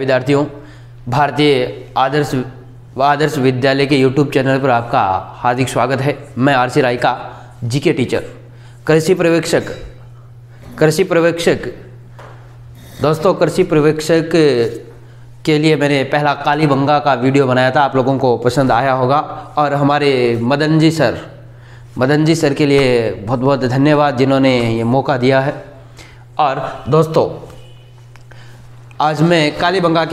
विद्यार्थियों, भारतीय आदर्श विद्यालय के YouTube चैनल पर आपका हार्दिक स्वागत है। मैं आरसी राय का जीके टीचर, कृषि पर्यवेक्षक। दोस्तों, कृषि पर्यवेक्षक के लिए मैंने पहला कालीबंगा का वीडियो बनाया था, आप लोगों को पसंद आया होगा। और हमारे मदन जी सर के लिए बहुत बहुत धन्यवाद जिन्होंने ये मौका दिया है। और दोस्तों, आज मैं कालीबंगा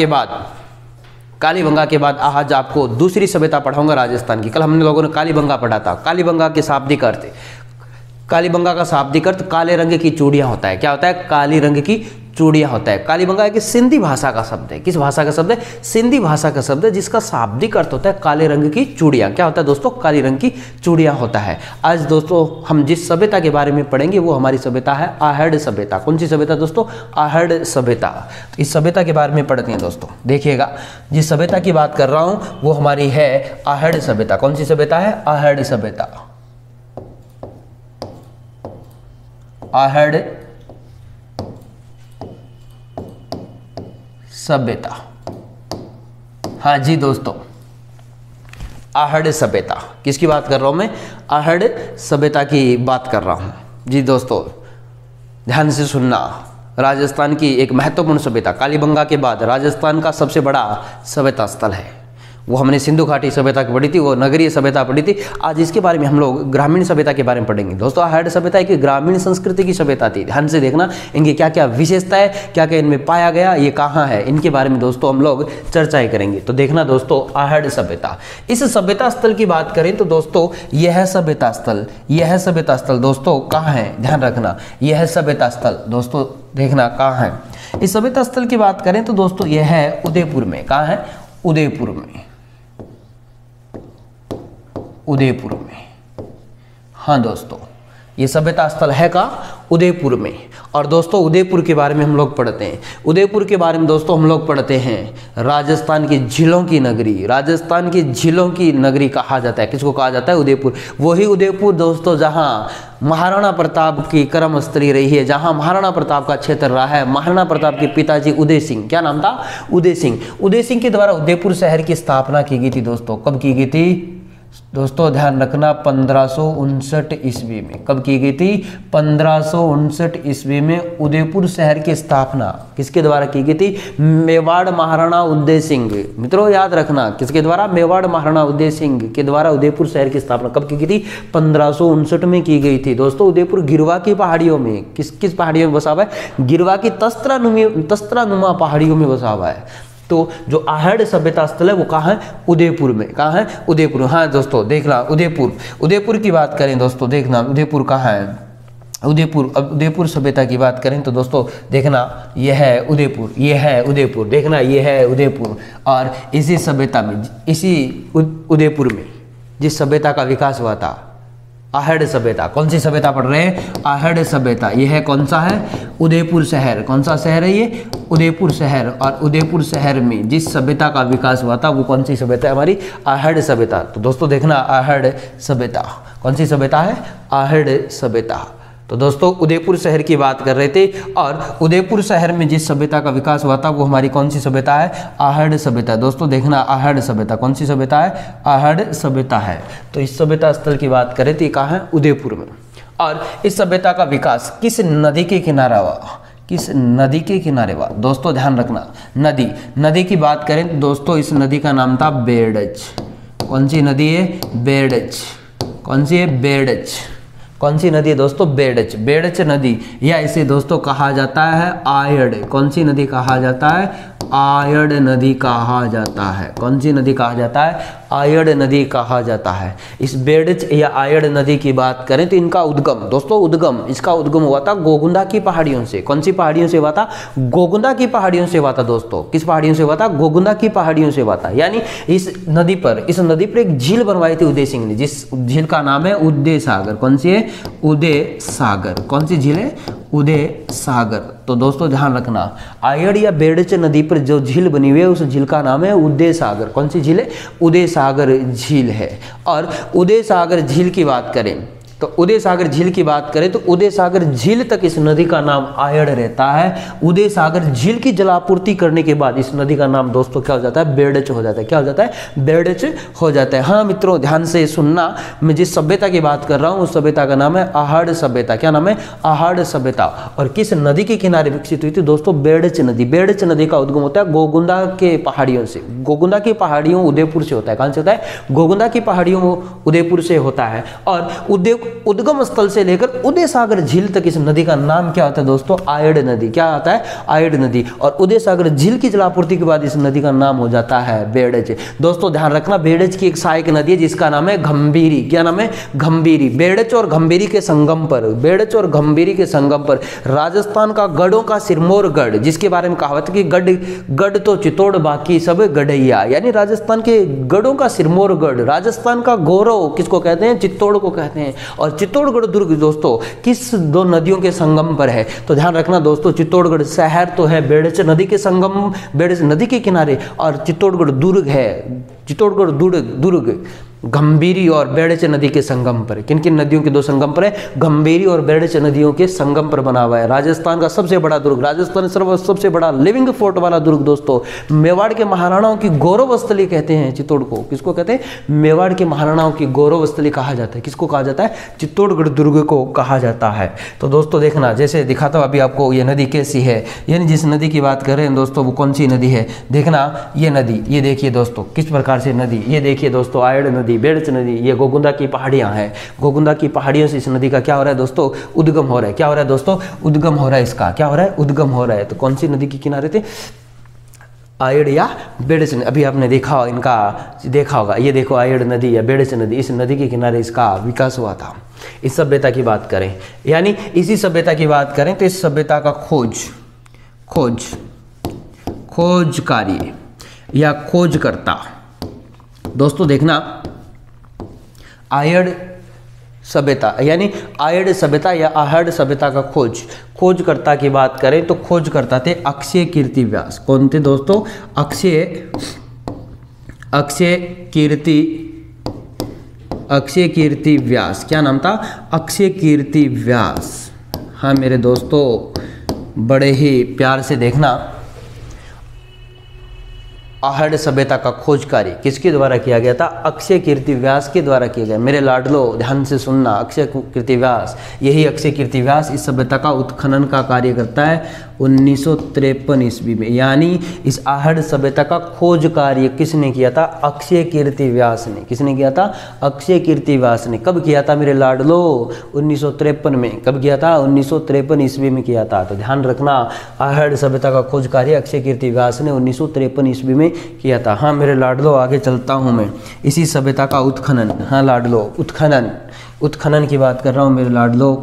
के बाद आज आपको दूसरी सभ्यता पढ़ाऊंगा राजस्थान की। कल हमने लोगों ने कालीबंगा पढ़ा था। कालीबंगा के शाब्दिक अर्थ, कालीबंगा का शाब्दिक अर्थ काले रंग की चूड़ियाँ होता है। क्या होता है? काली रंग की चूड़ियाँ होता है। कालीबंगा एक सिंधी भाषा का शब्द है। किस भाषा का शब्द है? सिंधी भाषा का शब्द है, जिसका शाब्दिक अर्थ होता है काले रंग की चूड़ियाँ। क्या होता है दोस्तों? काली रंग की चूड़ियाँ होता है। आज दोस्तों हम जिस सभ्यता के बारे में पढ़ेंगे वो हमारी सभ्यता है आहड़ सभ्यता। कौन सी सभ्यता दोस्तों? आहड़ सभ्यता। इस सभ्यता के बारे में पढ़ते हैं दोस्तों। देखिएगा, जिस सभ्यता की बात कर रहा हूँ वो हमारी है आहड़ सभ्यता। कौन सी सभ्यता है? आहड़ सभ्यता। आहड़ सभ्यता। हाँ जी दोस्तों, आहड़ सभ्यता। किसकी बात कर रहा हूँ मैं? आहड़ सभ्यता की बात कर रहा हूँ जी दोस्तों। ध्यान से सुनना, राजस्थान की एक महत्वपूर्ण सभ्यता। कालीबंगा के बाद राजस्थान का सबसे बड़ा सभ्यता स्थल है। वो हमने सिंधु घाटी सभ्यता की पढ़ी थी, वो नगरीय सभ्यता पढ़ी थी। आज इसके बारे में हम लोग ग्रामीण सभ्यता के बारे में पढ़ेंगे दोस्तों। आहड़ सभ्यता एक ग्रामीण संस्कृति की सभ्यता थी। ध्यान से देखना, इनकी क्या क्या विशेषता है, क्या क्या इनमें पाया गया, ये कहाँ है, इनके बारे में दोस्तों हम लोग चर्चाएँ करेंगे। तो देखना दोस्तों, आहड़ सभ्यता। इस सभ्यता स्थल की बात करें तो दोस्तों यह सभ्यता स्थल दोस्तों कहाँ है? ध्यान रखना, यह सभ्यता स्थल दोस्तों देखना कहाँ है। इस सभ्यता स्थल की बात करें तो दोस्तों यह है उदयपुर में। कहाँ है? उदयपुर में। हाँ दोस्तों, ये सभ्यता स्थल है का उदयपुर में। और दोस्तों उदयपुर के बारे में हम लोग पढ़ते हैं। उदयपुर के बारे में दोस्तों हम लोग पढ़ते हैं, राजस्थान की झीलों की नगरी। राजस्थान की झीलों की नगरी कहा जाता है। किसको कहा जाता है? उदयपुर। वही उदयपुर दोस्तों जहाँ महाराणा प्रताप की कर्मस्थली रही है, जहाँ महाराणा प्रताप का क्षेत्र रहा है। महाराणा प्रताप के पिताजी उदय सिंह, क्या नाम था? उदय सिंह। उदय सिंह के द्वारा उदयपुर शहर की स्थापना की गई थी दोस्तों। कब की गई थी दोस्तों? ध्यान रखना, 1559 ईस्वी में। कब की गई थी? 1559 ईस्वी में उदयपुर शहर की स्थापना किसके द्वारा की गई थी? मेवाड़ महाराणा उदय सिंह। मित्रों याद रखना, किसके द्वारा? मेवाड़ महाराणा उदय सिंह के द्वारा उदयपुर शहर की स्थापना कब की गई थी? 1559 में की गई थी दोस्तों। उदयपुर गिरवा की पहाड़ियों में, किस पहाड़ियों में बसा हुआ है? गिरवा की तस्त्रानुमा पहाड़ियों में बसा हुआ है। तो जो आहड़ सभ्यता स्थल है वो कहाँ है? उदयपुर में। कहाँ है? उदयपुर। हाँ दोस्तों देखना, उदयपुर की बात करें दोस्तों, देखना उदयपुर कहाँ है। उदयपुर सभ्यता की बात करें तो दोस्तों देखना, यह है उदयपुर। देखना, यह है उदयपुर। और इसी सभ्यता में, इसी उदयपुर में जिस सभ्यता का विकास हुआ था, आहड़ सभ्यता। कौन सी सभ्यता पढ़ रहे हैं? आहड़ सभ्यता। यह कौन सा है? उदयपुर शहर। कौन सा शहर है ये? उदयपुर शहर। और उदयपुर शहर में जिस सभ्यता का विकास हुआ था वो कौन सी सभ्यता है हमारी? आहड़ सभ्यता। तो दोस्तों देखना, आहड़ सभ्यता। कौन सी सभ्यता है? आहड़ सभ्यता। तो दोस्तों उदयपुर शहर की बात कर रहे थे, और उदयपुर शहर में जिस सभ्यता का विकास हुआ था वो हमारी कौन सी सभ्यता है? आहड़ सभ्यता। दोस्तों देखना, आहड़ सभ्यता। कौन सी सभ्यता है? आहड़ सभ्यता है। तो इस सभ्यता स्थल की बात करें तो कहाँ है? उदयपुर में। और इस सभ्यता का विकास किस नदी के किनारे हुआ दोस्तों? ध्यान रखना, नदी की बात करें तो दोस्तों इस नदी का नाम था बेड़च। कौन सी नदी है? बेड़च। कौन सी है? बेड़च। कौन सी नदी है दोस्तों? बेड़च नदी, या इसे दोस्तों कहा जाता है आयड़। कौन सी नदी कहा जाता है? आयड़ नदी कहा जाता है। कौन सी नदी कहा जाता है? आयड़ नदी कहा जाता है। इस बेड़च या आयड़ नदी की बात करें तो इनका उद्गम, दोस्तों उद्गम, इसका उद्गम हुआ था गोगुंदा की पहाड़ियों से। कौन सी पहाड़ियों से हुआ था? गोगुंदा की पहाड़ियों से हुआ था। दोस्तों किस पहाड़ियों से हुआ था? गोगुंदा की पहाड़ियों से हुआ था। यानी इस नदी पर एक झील बनवाई थी उदय सिंह ने, जिस झील का नाम है उदयसागर। कौन सी है? उदयसागर। कौन सी झील है? उदयसागर। तो दोस्तों ध्यान रखना, आयड़ या बेड़च नदी पर जो झील बनी हुई है उस झील का नाम है उदयसागर। कौन सी झील है? उदयसागर झील है। और उदयसागर झील की बात करें तो उदयसागर झील तक इस नदी का नाम आयड़ रहता है। उदयसागर झील की जलापूर्ति करने के बाद इस नदी का नाम दोस्तों क्या हो जाता है? बेड़च हो जाता है। क्या हो जाता है? बेड़च हो जाता है। हाँ मित्रों ध्यान से सुनना, मैं जिस सभ्यता की बात कर रहा हूँ उस सभ्यता का नाम है आहड़ सभ्यता। क्या नाम है? आहड़ सभ्यता। और किस नदी के किनारे विकसित हुई थी? दोस्तों बेड़च नदी। बेड़च नदी का उद्गम होता है गोगुंदा के पहाड़ियों से। गोगुंदा की पहाड़ियों उदयपुर से होता है। कहाँ से होता है? गोगुंदा की पहाड़ियों उदयपुर से होता है। और उद्गम स्थल से लेकर उदयसागर झील तक इस नदी का नाम क्या होता है? दोस्तों आयड़ नदी। क्या आता है? आयड़ नदी। और उदयसागर झील की जलापूर्ति के बाद इस नदी का नाम हो जाता है बेड़च। दोस्तों ध्यान रखना, बेड़च की एक सहायक नदी है जिसका नाम है गंभीरी। क्या नाम है? गंभीरी। बेड़च और गंभीरी के संगम पर, बेड़च और गंभीरी के संगम पर राजस्थान का गढ़ों का सिरमौर गढ़, जिसके बारे में कहावत की गढ़ तो चित्तौड़ बाकी सब गढ़ैया, यानी राजस्थान के गढ़ों का सिरमौर गढ़, राजस्थान का गौरव किसको कहते हैं? चित्तौड़ को कहते हैं। और चित्तौड़गढ़ दुर्ग दोस्तों किस दो नदियों के संगम पर है? तो ध्यान रखना दोस्तों, चित्तौड़गढ़ शहर तो है बेड़च नदी के संगम, बेड़च नदी के किनारे, और चित्तौड़गढ़ दुर्ग है, चित्तौड़गढ़ दुर्ग गंभीरी और बेड़च नदी के संगम पर। किन किन नदियों के दो संगम पर है? गंभीरी और बेड़च नदियों के संगम पर बना हुआ है। राजस्थान का सबसे बड़ा दुर्ग, राजस्थान सबसे बड़ा लिविंग फोर्ट वाला दुर्ग दोस्तों, मेवाड़ के महाराणाओं की गौरवस्थली कहते हैं चित्तौड़ को। किसको कहते हैं? मेवाड़ के महाराणाओं की गौरवस्थली कहा जाता है। किसको कहा जाता है? चित्तौड़गढ़ दुर्ग को कहा जाता है। तो दोस्तों देखना, जैसे दिखाता हूँ अभी आपको ये नदी कैसी है, यानी जिस नदी की बात करें दोस्तों वो कौन सी नदी है। देखना ये नदी, ये देखिए दोस्तों किस प्रकार से नदी, ये देखिए दोस्तों आयड़ नदी, बेड़च नदी, ये गोगुंदा की पहाड़ियां हैं। गोगुंदा की पहाड़ियों से इस नदी का क्या हो रहा है दोस्तों? उद्गम हो रहा है। क्या हो रहा है दोस्तों? उद्गम हो रहा है। इसका क्या हो रहा है? उद्गम हो रहा है। तो कौन सी नदी के किनारे थे? आयड़ या बेड़च नदी। अभी आपने देखा इनका देखा होगा, ये देखो आयड़ नदी या बेड़च नदी, इस नदी के किनारे इसका विकास हुआ था। इस सभ्यता की बात करें, यानी इसी सभ्यता की बात करें तो इस सभ्यता का खोज कार्य या खोजकर्ता दोस्तों देखना आयड़ सभ्यता, यानी आयड़ सभ्यता या आहड़ सभ्यता का खोजकर्ता की बात करें तो खोजकर्ता थे अक्षय कीर्ति व्यास। कौन थे दोस्तों? अक्षय कीर्ति व्यास। क्या नाम था? अक्षय कीर्ति व्यास। हाँ मेरे दोस्तों बड़े ही प्यार से देखना, आहड़ सभ्यता का खोज कार्य किसके द्वारा किया गया था? अक्षय कीर्ति व्यास के द्वारा किया गया। मेरे लाडलो ध्यान से सुनना, अक्षय कीर्ति व्यास, यही अक्षय कीर्ति व्यास इस सभ्यता का उत्खनन का कार्य करता है 1953 ईस्वी में। यानी इस आहड़ सभ्यता का खोज कार्य किसने किया था? अक्षय कीर्ति व्यास ने। किसने किया था? अक्षय कीर्ति व्यास ने। कब किया था मेरे लाडलो? 1953 में। कब किया था? 1953 ईस्वी में किया था। तो ध्यान रखना, आहड़ सभ्यता का खोज कार्य अक्षय कीर्ति व्यास ने 1953 ईस्वी में किया था। हाँ मेरे लाडलो आगे चलता हूँ मैं, इसी सभ्यता का उत्खनन, हाँ लाडलो उत्खनन की बात कर रहा हूँ मेरे लाडलो,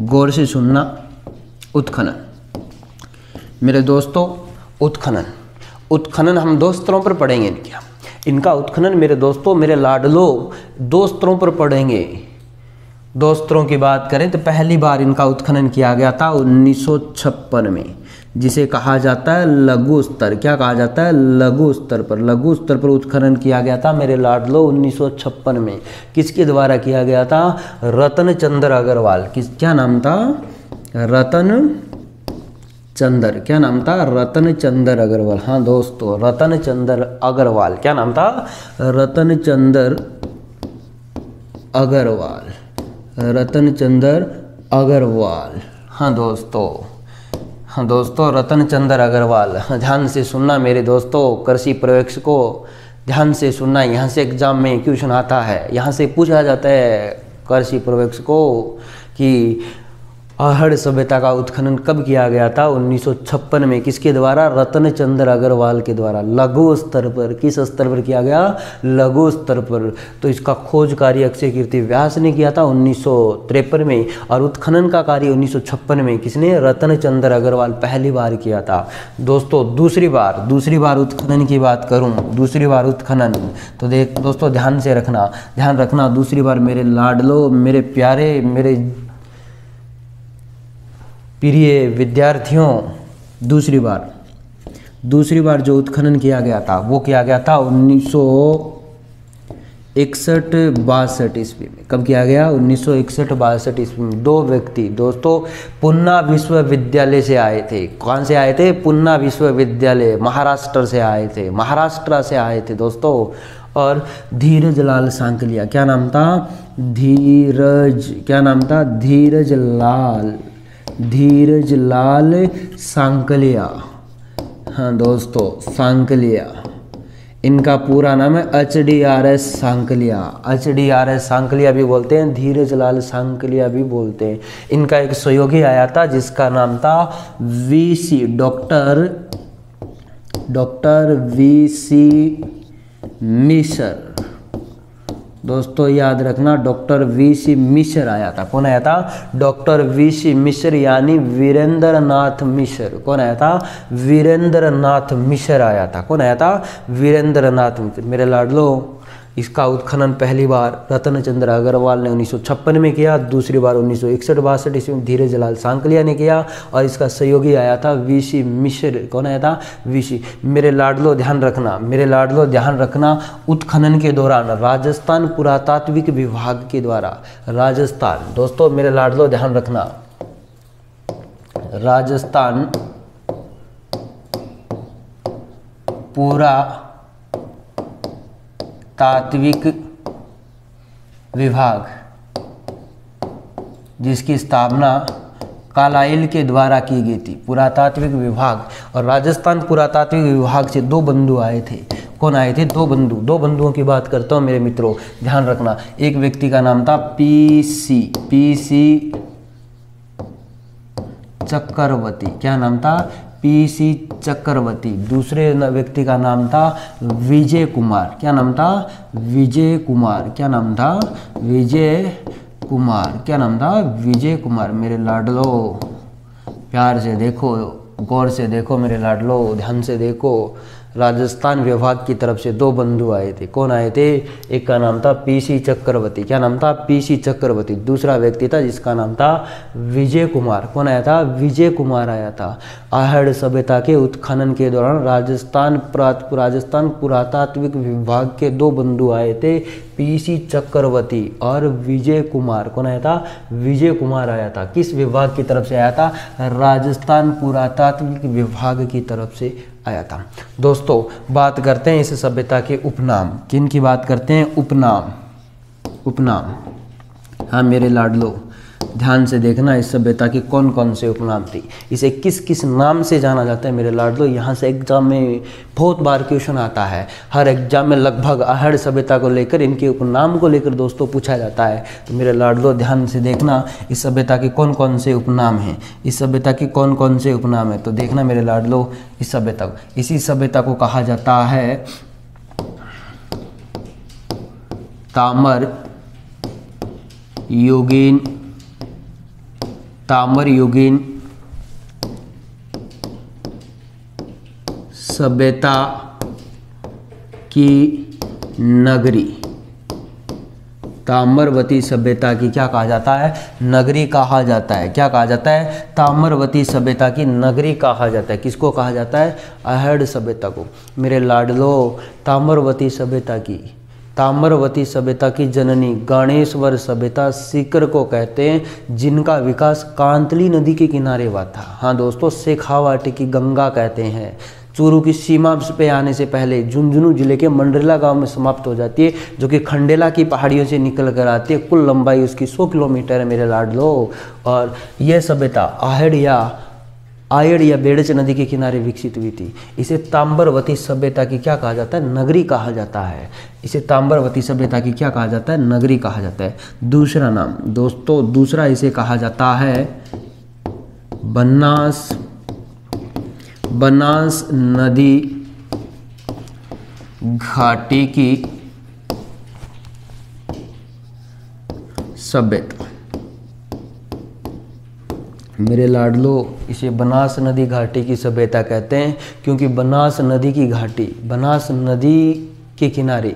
गौर से सुनना। उत्खनन मेरे दोस्तों, उत्खनन हम दो स्तरों पर पढ़ेंगे इनका उत्खनन मेरे दोस्तों, मेरे लाडलो दो स्तरों पर पढ़ेंगे। दो स्तरों की बात करें तो पहली बार इनका उत्खनन किया गया था 1956 में, जिसे कहा जाता है लघु स्तर। क्या कहा जाता है? लघु स्तर पर। लघु स्तर पर उत्खनन किया गया था मेरे लाडलो 1956 में। किसके द्वारा किया गया था? रतन चंद्र अग्रवाल। क्या नाम था? रतन चंद्र अग्रवाल। हाँ दोस्तों रतन चंद्र अग्रवाल। क्या नाम था? रतन चंद्र अग्रवाल। हाँ दोस्तों रतन चंद्र अग्रवाल। ध्यान से सुनना मेरे दोस्तों, कृषि पर्यवेक्षकों ध्यान से सुनना, यहाँ से एग्जाम में क्वेश्चन आता है, यहाँ से पूछा जाता है कृषि पर्यवेक्षकों की आहड़ सभ्यता का उत्खनन कब किया गया था? 1956 में। किसके द्वारा? रतन चंद्र अग्रवाल के द्वारा। लघु स्तर पर, किस स्तर पर किया गया? लघु स्तर पर। तो इसका खोज कार्य अक्षय कीर्ति व्यास ने किया था 1953 में, और उत्खनन का कार्य 1956 में किसने? रतन चंद्र अग्रवाल पहली बार किया था। दोस्तों दूसरी बार उत्खनन की बात करूँ, दूसरी बार उत्खनन तो देख दोस्तों ध्यान से रखना, ध्यान रखना। दूसरी बार मेरे लाडलो, मेरे प्यारे, मेरे प्रिय विद्यार्थियों, दूसरी बार जो उत्खनन किया गया था वो किया गया था 1961-62 ईस्वी में। कब किया गया? 1961-62 ईस्वी में। दो व्यक्ति दोस्तों पुन्ना विश्वविद्यालय से आए थे। कौन से आए थे? पुन्ना विश्वविद्यालय, महाराष्ट्र से आए थे, महाराष्ट्र से आए थे दोस्तों। और धीरजलाल सांकलिया, क्या नाम था? धीरजलाल सांकलिया, हाँ दोस्तों सांकलिया। इनका पूरा नाम है HDRS सांकलिया, HDRS सांकलिया भी बोलते हैं, धीरजलाल सांकलिया भी बोलते हैं। इनका एक सहयोगी आया था जिसका नाम था डॉक्टर वीसी मिश्र। दोस्तों याद रखना, डॉक्टर वीसी मिश्र आया था। कौन आया था? डॉक्टर वीसी मिश्र यानी वीरेंद्रनाथ मिश्र। कौन आया था? वीरेंद्रनाथ मिश्र आया था। कौन आया था? वीरेंद्रनाथ मिश्र। मेरे लाडलो, इसका उत्खनन पहली बार रतन चंद्र अग्रवाल ने 1956 में किया, दूसरी बार 1961-62 ईस्वी में धीरजलाल सांकलिया ने किया, और इसका सहयोगी आया था वीसी मिश्र। कौन आया था? वीसी। मेरे लाडलो ध्यान रखना, मेरे लाडलो ध्यान रखना, उत्खनन के दौरान राजस्थान पुरातात्विक विभाग के द्वारा, राजस्थान दोस्तों मेरे लाडलो ध्यान रखना, राजस्थान पूरा तात्विक विभाग जिसकी स्थापना कालाइल के द्वारा की गई थी, पुरातात्विक विभाग। और राजस्थान पुरातात्विक विभाग से दो बंधु आए थे। कौन आए थे? दो बंधुओं की बात करता हूँ मेरे मित्रों, ध्यान रखना। एक व्यक्ति का नाम था पीसी चक्रवर्ती। क्या नाम था? पीसी चक्रवर्ती। दूसरे व्यक्ति का नाम था विजय कुमार। क्या नाम था? विजय कुमार। क्या नाम था? विजय कुमार। क्या नाम था? विजय कुमार। मेरे लाडलो प्यार से देखो, गौर से देखो, मेरे लाडलो ध्यान से देखो, राजस्थान विभाग की तरफ से दो बंधु आए थे। कौन आए थे? एक का नाम था पीसी चक्रवर्ती। क्या नाम था? पीसी चक्रवर्ती। दूसरा व्यक्ति था जिसका नाम था विजय कुमार। कौन आया था? विजय कुमार आया था। आहड़ सभ्यता के उत्खनन के दौरान राजस्थान पुरातात्विक विभाग के दो बंधु आए थे, पीसी चक्रवर्ती और विजय कुमार। कौन आया था? विजय कुमार आया था। किस विभाग की तरफ से आया था? राजस्थान पुरातात्विक विभाग की तरफ से आया था। दोस्तों बात करते हैं इस सभ्यता के उपनाम। किन की बात करते हैं? उपनाम। हाँ मेरे लाडलो ध्यान से देखना, इस सभ्यता के कौन कौन से उपनाम थी, इसे किस किस नाम से जाना जाता है। मेरे लाडलो यहाँ से एग्जाम में बहुत बार क्वेश्चन आता है, हर एग्जाम में लगभग आहड़ सभ्यता को लेकर, इनके उपनाम को लेकर दोस्तों पूछा जाता है। तो मेरे लाडलो ध्यान से देखना, इस सभ्यता के कौन कौन से उपनाम हैं, इस सभ्यता के कौन कौन से उपनाम हैं। तो देखना मेरे लाडलो, इस सभ्यता को, इसी सभ्यता को कहा जाता है ताम्रयुगीन सभ्यता की नगरी। ताम्रवती सभ्यता की क्या कहा जाता है? नगरी कहा जाता है। क्या कहा जाता है? ताम्रवती सभ्यता की नगरी कहा जाता है। किसको कहा जाता है? आहड़ सभ्यता को। मेरे लाडलो ताम्रवती सभ्यता की, ताम्रवती सभ्यता की जननी गणेश्वर सभ्यता सीकर को कहते हैं, जिनका विकास कांतली नदी के किनारे हुआ था। हाँ दोस्तों शेखावाट की गंगा कहते हैं। चूरू की सीमा पे आने से पहले झुंझुनू जिले के मंडरेला गांव में समाप्त हो जाती है, जो कि खंडेला की पहाड़ियों से निकल कर आती है। कुल लंबाई उसकी 100 किलोमीटर है मेरे लाडलो। और यह सभ्यता आयड़ या बेड़च नदी के किनारे विकसित हुई थी। इसे ताम्रवती सभ्यता की क्या कहा जाता है? नगरी कहा जाता है। इसे ताम्रवती सभ्यता की क्या कहा जाता है? नगरी कहा जाता है। दूसरा नाम दोस्तों, दूसरा इसे कहा जाता है बनास नदी घाटी की सभ्यता। मेरे लाडलो, इसे बनास नदी घाटी की सभ्यता कहते हैं क्योंकि बनास नदी की घाटी, बनास नदी के किनारे,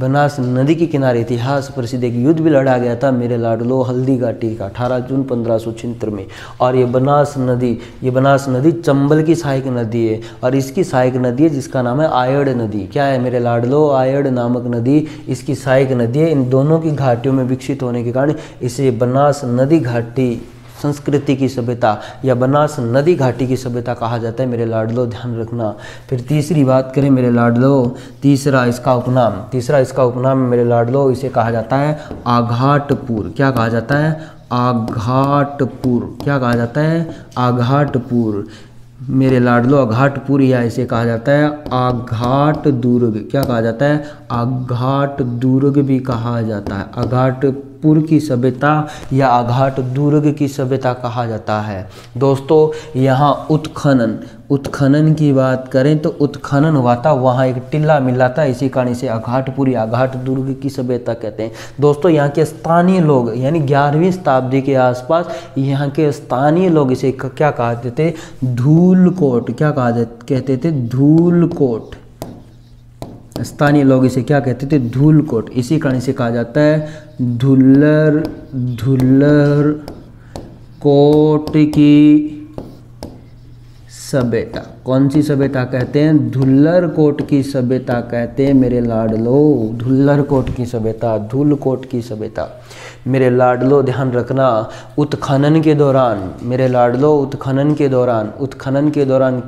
बनास नदी के किनारे इतिहास प्रसिद्ध एक युद्ध भी लड़ा गया था मेरे लाडलो, हल्दी घाटी का, 18 जून 1576 में। और ये बनास नदी चंबल की सहायक नदी है और इसकी सहायक नदी है जिसका नाम है आयड़ नदी। क्या है मेरे लाडलो? आयड़ नामक नदी इसकी सहायक नदी है। इन दोनों की घाटियों में विकसित होने के कारण इसे बनास नदी घाटी संस्कृति की सभ्यता या बनास नदी घाटी की सभ्यता कहा जाता है मेरे लाडलो, ध्यान रखना। फिर तीसरी बात करें मेरे लाडलो, तीसरा इसका उपनाम मेरे लाडलो, इसे कहा जाता है आघाटपुर। क्या कहा जाता है? आघाटपुर। क्या कहा जाता है? आघाटपुर मेरे लाडलो, आघाटपुर, या इसे कहा जाता है आघाट दुर्ग। क्या कहा जाता है? आघाट दुर्ग भी कहा जाता है। आघाटपुर की सभ्यता या आघाट दुर्ग की सभ्यता कहा जाता है। दोस्तों, यहाँ उत्खनन की बात करें तो उत्खनन हुआ था, वहाँ एक टिल्ला मिला था, इसी कारण इसे आघाटपुर या आघाट दुर्ग की सभ्यता कहते हैं। दोस्तों, यहाँ के स्थानीय लोग यानी 11वीं शताब्दी के आसपास यहाँ के स्थानीय लोग इसे क्या कहते थे? धूलकोट। क्या कहते थे? धूलकोट। स्थानीय लोग इसे क्या कहते थे? धूलकोट। इसी कारण इसे कहा जाता है धुल्लर कोट की सभ्यता। कौन सी सभ्यता कहते हैं? धुल्लर कोट की सभ्यता कहते हैं मेरे लाडलो, धुल्लर कोट की सभ्यता, धूलकोट की सभ्यता। मेरे लाडलो ध्यान रखना, उत्खनन के दौरान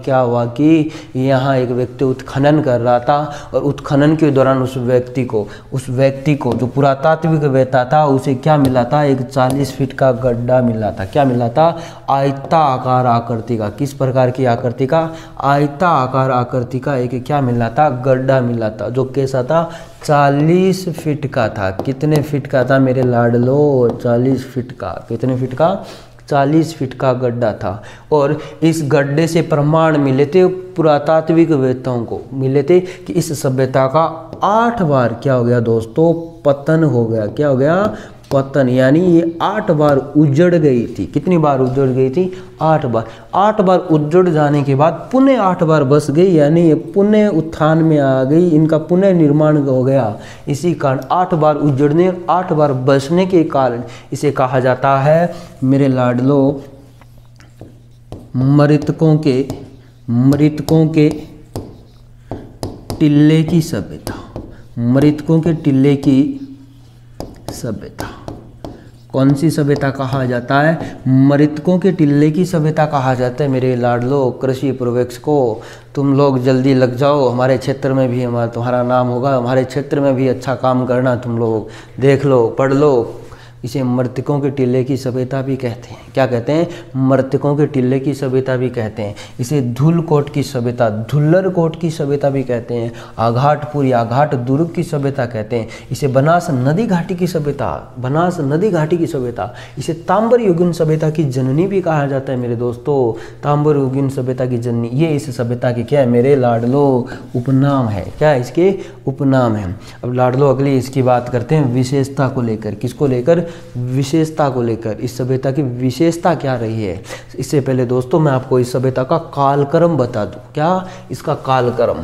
क्या हुआ कि यहाँ एक व्यक्ति उत्खनन कर रहा था और उत्खनन के दौरान उस व्यक्ति को जो पुरातात्विक व्यक्ता था उसे क्या मिला था? एक 40 फीट का गड्ढा मिला था। क्या मिला था? आयताकार आकृति का, किस प्रकार की आकृति का? आयताकार आकृति का एक क्या मिला था? गड्ढा मिला था, जो कैसा था? 40 फीट का था। कितने फीट का था मेरे लाडलो? 40 फीट का। कितने फीट का? 40 फीट का गड्ढा था। और इस गड्ढे से प्रमाण मिले थे पुरातात्विक वेताओं को, मिले थे कि इस सभ्यता का 8 बार क्या हो गया दोस्तों? पतन हो गया। क्या हो गया? पतन, यानी ये 8 बार उजड़ गई थी। कितनी बार उजड़ गई थी? 8 बार। 8 बार उजड़ जाने के बाद पुनः 8 बार बस गई, यानी ये पुनः उत्थान में आ गई, इनका पुनः निर्माण हो गया। इसी कारण 8 बार उजड़ने, 8 बार बसने के कारण इसे कहा जाता है मेरे लाडलो मृतकों के टिल्ले की सभ्यता। मृतकों के टिल्ले की सभ्यता कौन सी सभ्यता कहा जाता है? मृतकों के टिल्ले की सभ्यता कहा जाता है मेरे लाडलो। कृषि पर्यवेक्षकों, तुम लोग जल्दी लग जाओ, हमारे क्षेत्र में भी तुम्हारा नाम होगा, हमारे क्षेत्र में भी अच्छा काम करना तुम लोग, देख लो, पढ़ लो। इसे मृतकों के टिल्ले की सभ्यता भी कहते हैं। क्या कहते हैं? मृतकों के टिल्ले की सभ्यता भी कहते हैं। इसे धूलकोट की सभ्यता, धुल्लर कोट की सभ्यता भी कहते हैं। आघाटपुर या आघाट दुर्ग की सभ्यता कहते हैं। इसे बनास नदी घाटी की सभ्यता, बनास नदी घाटी की सभ्यता। इसे ताम्रयुगीन सभ्यता की जननी भी कहा जाता है मेरे दोस्तों, ताम्रयुगीन सभ्यता की जननी। ये इस सभ्यता की क्या है मेरे लाडलो? उपनाम है। क्या इसके? उपनाम है। अब लाडलो अगली इसकी बात करते हैं विशेषता को लेकर। किसको लेकर? विशेषता को लेकर। इस सभ्यता की विशेषता क्या रही है? इससे पहले दोस्तों मैं आपको इस सभ्यता का कालक्रम बता दूं। क्या इसका कालक्रम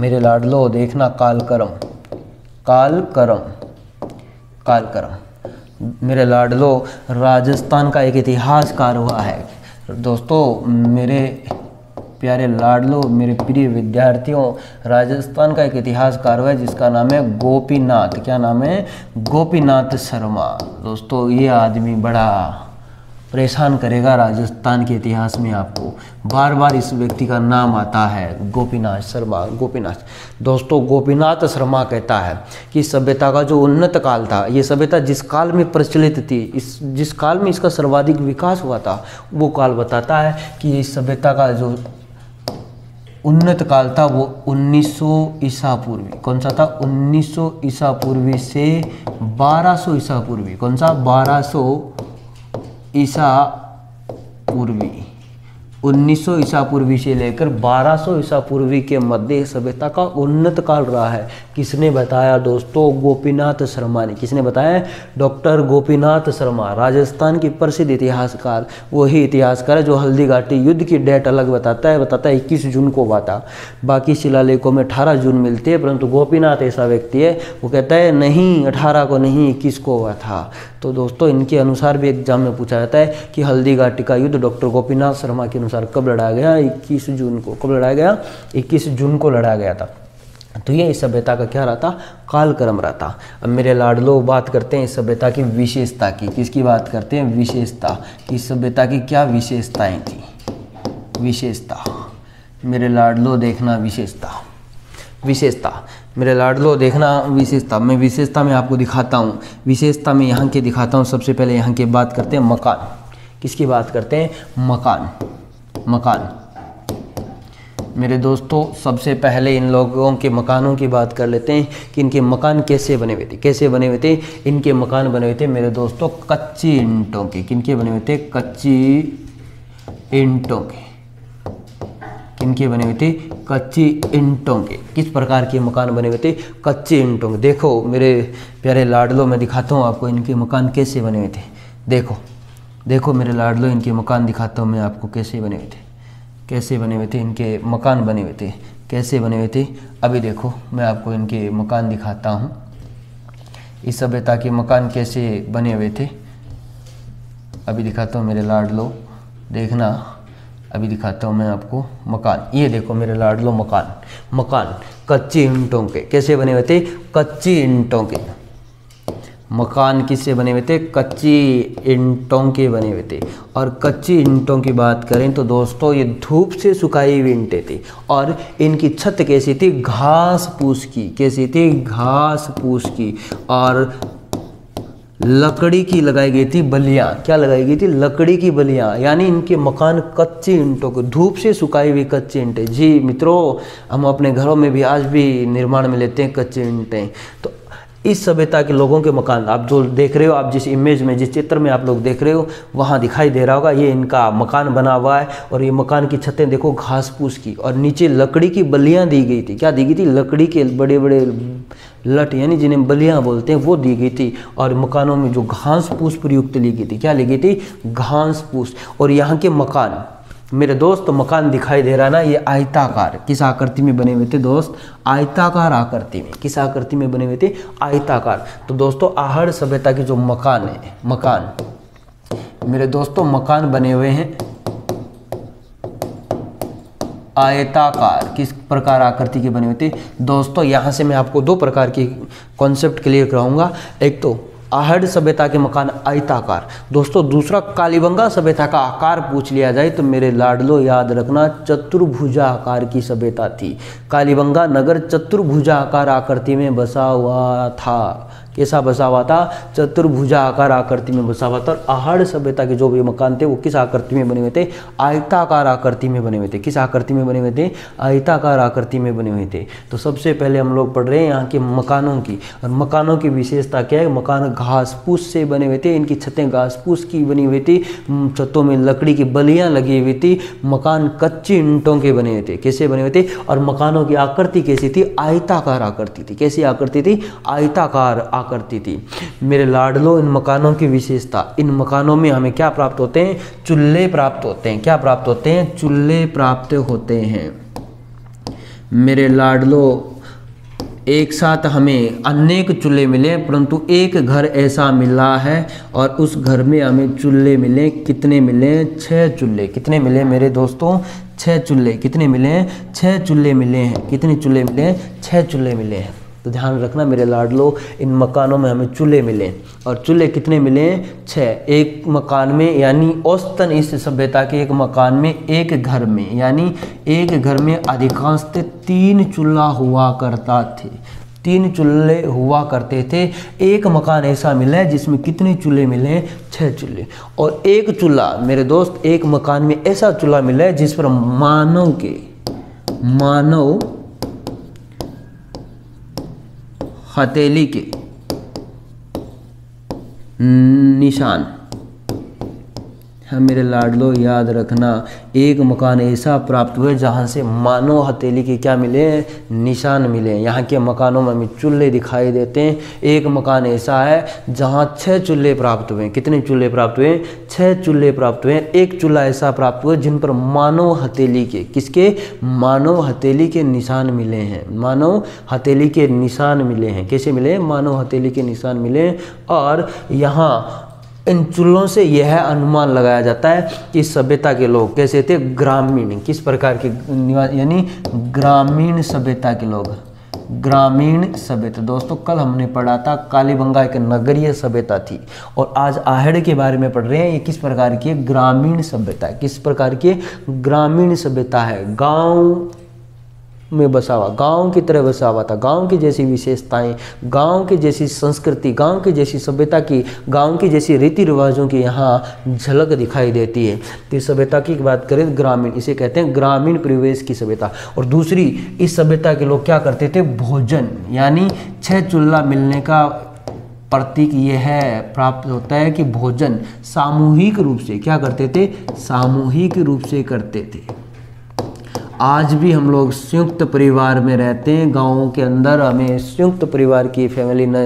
मेरे लाडलो? देखना कालक्रम मेरे लाडलो। राजस्थान का एक इतिहासकार हुआ है दोस्तों, मेरे प्यारे लाडलो, मेरे प्रिय विद्यार्थियों, राजस्थान का एक इतिहासकार है जिसका नाम है गोपीनाथ। क्या नाम है? गोपीनाथ शर्मा। दोस्तों, ये आदमी बड़ा परेशान करेगा राजस्थान के इतिहास में, आपको बार बार इस व्यक्ति का नाम आता है, गोपीनाथ शर्मा। गोपीनाथ दोस्तों, गोपीनाथ शर्मा कहता है कि सभ्यता का जो उन्नत काल था, ये सभ्यता जिस काल में प्रचलित थी, जिस काल में इसका सर्वाधिक विकास हुआ था, वो काल बताता है कि इस सभ्यता का जो उन्नत काल था वो 1900 ईसा पूर्वी। कौन सा था? 1900 ईसा पूर्वी से 1200 ईसा पूर्वी। कौन सा? 1200 ईसा पूर्वी 1900 ईसा पूर्वी से लेकर 1200 ईसा पूर्वी के मध्य सभ्यता का उन्नत काल रहा है। किसने बताया दोस्तों? गोपीनाथ शर्मा ने। किसने बताया? डॉक्टर गोपीनाथ शर्मा, राजस्थान की प्रसिद्ध इतिहासकार, वही इतिहासकार है जो हल्दी घाटी युद्ध की डेट अलग बताता है 21 जून को बाता, बाकी शिलालेखों में 18 जून मिलती है, परंतु गोपीनाथ ऐसा व्यक्ति है वो कहता है नहीं 18 को नहीं 21 को हुआ था। तो दोस्तों इनके अनुसार भी एग्जाम में पूछा जाता है कि हल्दी घाटी का युद्ध डॉक्टर गोपीनाथ शर्मा के अनुसार कब लड़ाया गया? 21 जून को। कब लड़ाया गया? 21 जून को लड़ाया गया था। तो ये इस सभ्यता का क्या रहता? कालक्रम रहता। अब मेरे लाडलो बात करते हैं इस सभ्यता की विशेषता की। किसकी बात करते हैं? विशेषता। इस सभ्यता की क्या विशेषताएं थी? विशेषता मेरे लाडलो देखना, विशेषता मेरे लाडलो देखना विशेषता। मैं विशेषता में आपको दिखाता हूँ, विशेषता में यहाँ के दिखाता हूँ। सबसे पहले यहाँ के बात करते हैं मकान। किसकी बात करते हैं? मकान। मेरे दोस्तों सबसे पहले इन लोगों के मकानों की बात कर लेते हैं कि इनके मकान कैसे बने हुए थे। कैसे बने हुए थे इनके मकान? बने हुए थे मेरे दोस्तों कच्ची ईंटों के। किनके बने हुए थे? कच्ची ईंटों के। किनके बने हुए थे? कच्ची ईंटों के। किस प्रकार के मकान बने हुए थे? कच्ची ईंटों के। देखो मेरे प्यारे लाडलो मैं दिखाता हूँ आपको इनके मकान कैसे बने हुए थे। देखो मेरे लाडलो इनके मकान दिखाता हूँ मैं आपको कैसे बने हुए थे। कैसे बने हुए थे अभी देखो मैं आपको इनके मकान दिखाता हूँ। इस सभ्यता के मकान कैसे बने हुए थे अभी दिखाता हूँ मेरे लाडलो देखना। अभी दिखाता हूँ मैं आपको मकान। ये देखो मेरे लाडलो मकान कच्ची ईंटों के। कैसे बने हुए थे? कच्ची ईंटों के। मकान किससे बने हुए थे? कच्ची ईंटों के बने हुए थे। और कच्ची ईंटों की बात करें तो दोस्तों ये धूप से सुखाई हुई ईंटें थी। और इनकी छत कैसी थी? घास फूस की। कैसी थी? घास फूस की। और लकड़ी की लगाई गई थी बलियां। क्या लगाई गई थी? लकड़ी की बलियां। यानी इनके मकान कच्ची ईंटों को, धूप से सुखाई हुई कच्ची ईंटें। जी मित्रों हम अपने घरों में भी आज भी निर्माण में लेते हैं कच्ची ईंटें। तो इस सभ्यता के लोगों के मकान आप जो देख रहे हो, आप जिस इमेज में जिस चित्र में आप लोग देख रहे हो वहाँ दिखाई दे रहा होगा, ये इनका मकान बना हुआ है। और ये मकान की छतें देखो घास फूस की और नीचे लकड़ी की बलियाँ दी गई थी। क्या दी गई थी? लकड़ी के बड़े बड़े लट यानी जिन्हें बलियाँ बोलते हैं वो दी गई थी। और मकानों में जो घास फूस प्रयुक्त ली गई थी। क्या ली गई थी? घास फूस। और यहाँ के मकान मेरे दोस्त मकान दिखाई दे रहा ना, ये आयताकार किस आकृति में बने हुए थे दोस्त? आयताकार आकृति में। किस आकृति में बने हुए थे? आयताकार। तो दोस्तों आहड़ सभ्यता के जो मकान है, मेरे दोस्तों मकान बने हुए हैं आयताकार। किस प्रकार आकृति के बने हुए थे दोस्तों? यहाँ से मैं आपको दो प्रकार के कॉन्सेप्ट क्लियर कराऊंगा। एक तो आहड़ सभ्यता के मकान आयताकार दोस्तों, दूसरा कालीबंगा सभ्यता का आकार पूछ लिया जाए तो मेरे लाडलो याद रखना चतुर्भुजा आकार की सभ्यता थी। कालीबंगा नगर चतुर्भुजा आकार आकृति में बसा हुआ था। कैसा बसा हुआ था? चतुर्भुजा आकार आकृति में बसा हुआ था। और आहड़ सभ्यता के जो भी मकान थे वो किस आकृति में बने हुए थे? आयताकार आकृति में बने हुए थे। किस आकृति में बने हुए थे? आयताकार आकृति में बने हुए थे। तो सबसे पहले हम लोग पढ़ रहे हैं यहाँ के मकानों की। और मकानों की विशेषता क्या है? मकान घास फूस से बने हुए थे। इनकी छतें घास फूस की बनी हुई थी। छतों में लकड़ी की बलियाँ लगी हुई थी। मकान कच्ची ईंटों के बने हुए थे। कैसे बने हुए थे? और मकानों की आकृति कैसी थी? आयताकार आकृति थी। कैसी आकृति थी? आयताकार करती थी। मेरे लाडलो इन मकानों की विशेषता। इन मकानों में हमें क्या प्राप्त होते हैं? चूल्हे प्राप्त होते हैं। क्या प्राप्त होते हैं? चूल्हे प्राप्त होते हैं मेरे लाडलो। एक साथ हमें अनेक चूल्हे मिले, परंतु एक घर ऐसा मिला है और उस घर में हमें चूल्हे मिले। कितने मिले? 6 चूल्हे। कितने मिले मेरे दोस्तों? 6 चूल्हे। कितने मिले? 6 चूल्हे मिले हैं। कितने चूल्हे मिले? 6 चूल्हे मिले हैं। तो ध्यान रखना मेरे लाडलो इन मकानों में हमें चूल्हे मिले। और चूल्हे कितने मिले? 6। एक मकान में यानी औसतन इस सभ्यता के एक मकान में, एक घर में यानी एक घर में अधिकांशतः 3 चूल्हा हुआ करता थे। 3 चूल्हे हुआ करते थे। एक मकान ऐसा मिला है जिसमें कितने चूल्हे मिले हैं? 6 चूल्हे। और एक चूल्हा मेरे दोस्त एक मकान में ऐसा चूल्हा मिला है जिस पर मानव हथेली के निशान हाँ मेरे लाडलो याद रखना, एक मकान ऐसा प्राप्त हुए जहाँ से मानो हथेली के क्या मिले, निशान मिले। यहाँ के मकानों में हमें चूल्हे दिखाई देते हैं। एक मकान ऐसा है जहाँ 6 चूल्हे प्राप्त हुए। कितने चूल्हे प्राप्त हुए? 6 चूल्हे प्राप्त हुए। एक चूल्हा ऐसा प्राप्त हुआ जिन पर मानो हथेली के, किसके, मानो हथेली के निशान मिले हैं। मानो हथेली के निशान मिले हैं। कैसे मिले? मानो हथेली के निशान मिले। और यहाँ इन चूल्हों से यह अनुमान लगाया जाता है कि सभ्यता के लोग कैसे थे, ग्रामीण, किस प्रकार के निवास, यानी ग्रामीण सभ्यता के लोग, ग्रामीण सभ्यता। दोस्तों कल हमने पढ़ा था कालीबंगा एक नगरीय सभ्यता थी, और आज आहड़ के बारे में पढ़ रहे हैं। ये किस प्रकार की ग्रामीण सभ्यता है, किस प्रकार की ग्रामीण सभ्यता है, गाँव में बसा हुआ, गाँव की तरह बसा हुआ था, गाँव की जैसी विशेषताएं, गाँव की जैसी संस्कृति, गाँव की जैसी सभ्यता की, गाँव की जैसी रीति रिवाजों की यहाँ झलक दिखाई देती है। तो इस सभ्यता की बात करें ग्रामीण, इसे कहते हैं ग्रामीण परिवेश की सभ्यता। और दूसरी, इस सभ्यता के लोग क्या करते थे? भोजन, यानी 6 चूल्हा मिलने का प्रतीक यह है प्राप्त होता है कि भोजन सामूहिक रूप से क्या करते थे? सामूहिक रूप से करते थे। आज भी हम लोग संयुक्त परिवार में रहते हैं। गाँवों के अंदर हमें संयुक्त परिवार की फैमिली न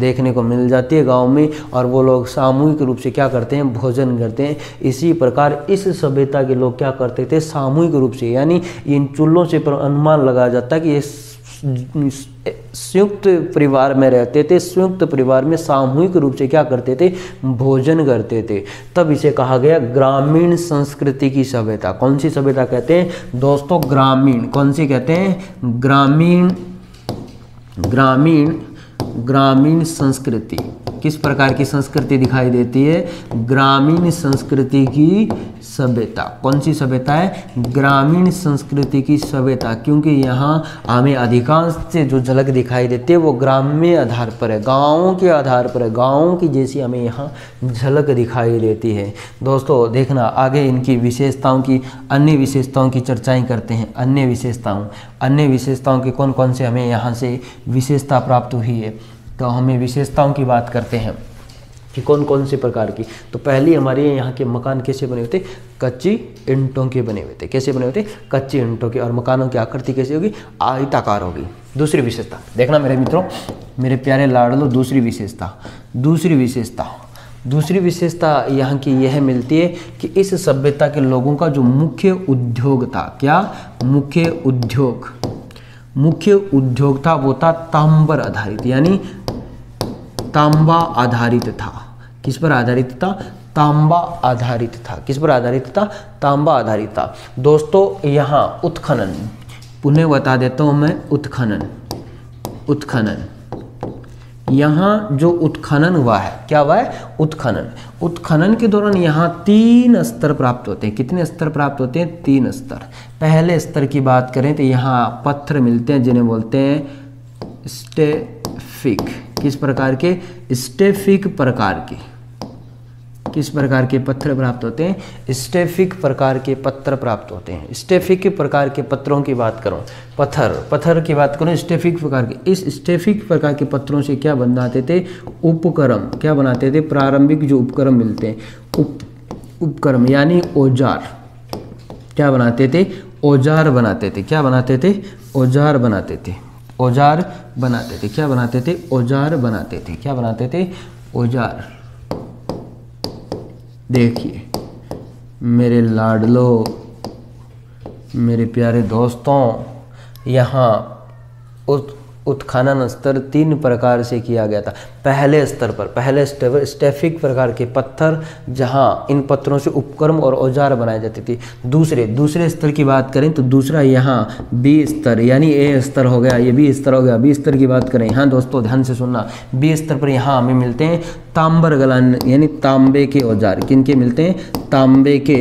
देखने को मिल जाती है गांव में, और वो लोग सामूहिक रूप से क्या करते हैं? भोजन करते हैं। इसी प्रकार इस सभ्यता के लोग क्या करते थे? सामूहिक रूप से, यानी इन चूल्हों से अनुमान लगाया जाता है कि ये संयुक्त परिवार में रहते थे, संयुक्त परिवार में सामूहिक रूप से क्या करते थे? भोजन करते थे। तब इसे कहा गया ग्रामीण संस्कृति की सभ्यता। कौन सी सभ्यता कहते हैं दोस्तों? ग्रामीण। कौन सी कहते हैं? ग्रामीण। ग्रामीण ग्रामीण संस्कृति। किस प्रकार की संस्कृति दिखाई देती है? ग्रामीण संस्कृति की सभ्यता। कौन सी सभ्यता है? ग्रामीण संस्कृति की सभ्यता, क्योंकि यहाँ हमें अधिकांश से जो झलक दिखाई देती है वो ग्रामीण आधार पर है, गाँवों के आधार पर है, गाँवों की जैसी हमें यहाँ झलक दिखाई देती है। दोस्तों देखना आगे इनकी विशेषताओं की, अन्य विशेषताओं की चर्चाएँ करते हैं। अन्य विशेषताओं, अन्य विशेषताओं के कौन कौन से हमें यहाँ से विशेषता प्राप्त हुई है, तो हमें विशेषताओं की बात करते हैं कि कौन कौन से प्रकार की। तो पहली, हमारे यहाँ के मकान कैसे बने हुए थे? कच्ची ईंटों के बने हुए थे। कैसे बने हुए थे? कच्ची ईंटों के। और मकानों की आकृति कैसी होगी? आयताकार होगी। दूसरी विशेषता देखना मेरे मित्रों, मेरे प्यारे लाडलो, दूसरी विशेषता, दूसरी विशेषता, दूसरी विशेषता यहाँ की यह मिलती है कि इस सभ्यता के लोगों का जो मुख्य उद्योग था, क्या मुख्य उद्योग, मुख्य उद्योग था वो था ताम्र आधारित, यानी तांबा आधारित था। किस पर आधारित था? तांबा आधारित था। किस पर आधारित था? तांबा आधारित था। दोस्तों यहाँ उत्खनन, पुनः बता देता हूँ मैं, उत्खनन, उत्खनन, यहाँ जो उत्खनन हुआ है, क्या हुआ है? उत्खनन। उत्खनन के दौरान यहाँ 3 स्तर प्राप्त होते हैं। कितने स्तर प्राप्त होते हैं? 3 स्तर। पहले स्तर की बात करें तो यहाँ पत्थर मिलते हैं जिन्हें बोलते हैं स्टेफिक। किस प्रकार के? स्टेफिक प्रकार के। किस प्रकार के पत्थर प्राप्त होते हैं? स्टेफिक प्रकार के पत्थर प्राप्त होते हैं। स्टेफिक प्रकार के पत्थरों की बात करूं, पत्थर, पत्थर की बात करूं, स्टेफिक प्रकार के, इस स्टेफिक प्रकार के पत्थरों से क्या बनाते थे? उपकरण। क्या बनाते थे? प्रारंभिक जो उपकरण मिलते हैं, उपकरण यानी औजार। क्या बनाते थे? औजार बनाते थे। क्या बनाते थे? औजार बनाते थे। औजार बनाते थे। क्या बनाते थे? औजार बनाते थे। क्या बनाते थे? औजार। देखिए मेरे लाडलो, मेरे प्यारे दोस्तों, यहाँ उत्खनन स्तर 3 प्रकार से किया गया था। पहले स्तर पर, पहले स्टेफिक प्रकार के पत्थर, जहाँ इन पत्थरों से उपकरण और औजार बनाए जाते थे। दूसरे, दूसरे स्तर की बात करें तो दूसरा यहाँ बी स्तर, यानी ए स्तर हो गया, ये बी स्तर हो गया। बी स्तर की बात करें, हाँ दोस्तों ध्यान से सुनना, बी स्तर पर यहाँ हमें मिलते हैं तांबर गलान, यानी तांबे के औजार। किन के मिलते हैं? तांबे के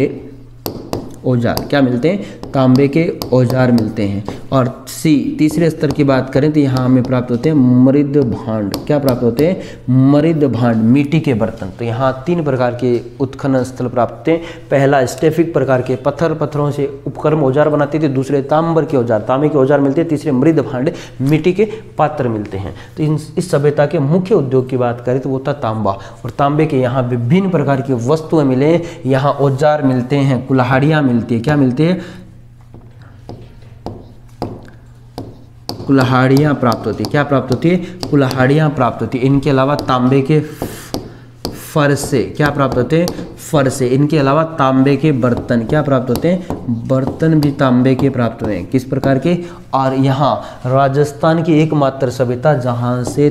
औजार। क्या मिलते हैं? तांबे के औजार मिलते हैं। और सी तीसरे स्तर की बात करें तो यहाँ हमें प्राप्त होते हैं मृद भांड। क्या प्राप्त होते हैं? मृद भांड, मिट्टी के बर्तन। तो यहाँ तीन प्रकार के उत्खनन स्थल प्राप्त होते हैं। पहला स्टेफिक प्रकार के पत्थर, पत्थरों से उपकर्म औजार बनाते थे। दूसरे तांबर के औजार, तांबे के औजार मिलते हैं। तीसरे मृद भांड, मिट्टी के पात्र मिलते हैं। तो इस सभ्यता के मुख्य उद्योग की बात करें तो वो था तांबा। और तांबे के यहाँ विभिन्न प्रकार की वस्तुएं मिले, यहाँ औजार मिलते हैं, कुल्हाड़ियाँ मिलती है। क्या मिलती है? कुल्हाड़ियाँ प्राप्त होती है। क्या प्राप्त होती है? कुल्हाड़ियाँ प्राप्त होती है। इनके अलावा तांबे के फरसे, क्या प्राप्त होते हैं? फरसे। इनके अलावा तांबे के बर्तन, क्या प्राप्त होते हैं? बर्तन भी तांबे के प्राप्त हुए हैं। किस प्रकार के? और यहाँ राजस्थान की एकमात्र सभ्यता जहाँ से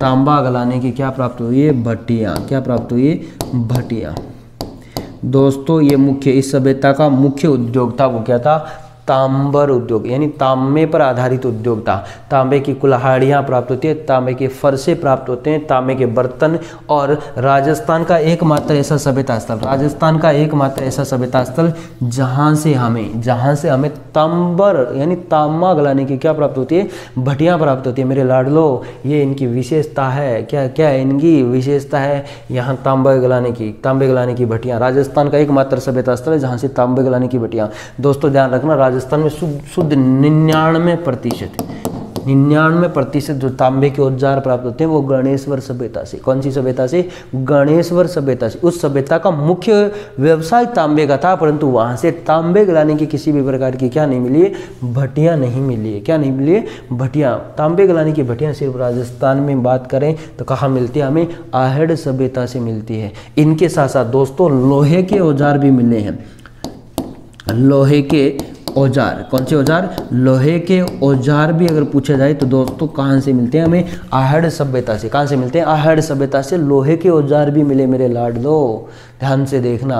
तांबा गलाने की क्या प्राप्त हुई है? भट्टियाँ। क्या प्राप्त हुई है? भट्टियाँ। दोस्तों ये मुख्य, इस सभ्यता का मुख्य उद्योग था वो क्या था? तांबर उद्योग, यानी तांबे पर आधारित उद्योग था। तांबे की कुल्हाड़ियाँ प्राप्त होती है, तांबे के फरसे प्राप्त होते हैं, तांबे के बर्तन। और राजस्थान का एकमात्र ऐसा सभ्यता स्थल, राजस्थान का एकमात्र ऐसा सभ्यता स्थल जहाँ से हमें तांबर यानी तांबा गलाने की क्या प्राप्त होती है? भट्टियाँ प्राप्त होती है। मेरे लाडलो, ये इनकी विशेषता है। क्या क्या इनकी विशेषता है? यहाँ तांबे गलाने की भट्टियाँ। राजस्थान का एकमात्र सभ्यता स्थल है जहाँ से तांबे गलाने की भट्टियाँ। दोस्तों ध्यान रखना, राजस्थान में शुद्ध 99% जो तांबे के औजार प्राप्त होते हैं वो गणेश्वर सभ्यता से। कौन सी सभ्यता से? गणेश्वर सभ्यता से। उस सभ्यता का मुख्य व्यवसाय तांबे का था, परंतु वहाँ से तांबे गलाने की किसी भी प्रकार की क्या नहीं मिली है? भट्टियाँ नहीं मिली है। क्या नहीं मिली है? भट्टियाँ। तांबे गलाने की भट्टियाँ सिर्फ राजस्थान में बात करें तो कहाँ मिलती है? हमें आहड़ सभ्यता से मिलती है। इनके साथ साथ दोस्तों लोहे के औजार भी मिले हैं। लोहे के औजार, कौन से औजार? लोहे के औजार भी अगर पूछा जाए तो दोस्तों कहाँ से मिलते हैं? हमें आहड़ सभ्यता से। कहाँ से मिलते हैं? आहड़ सभ्यता से लोहे के औजार भी मिले मेरे लाडलो, ध्यान से देखना।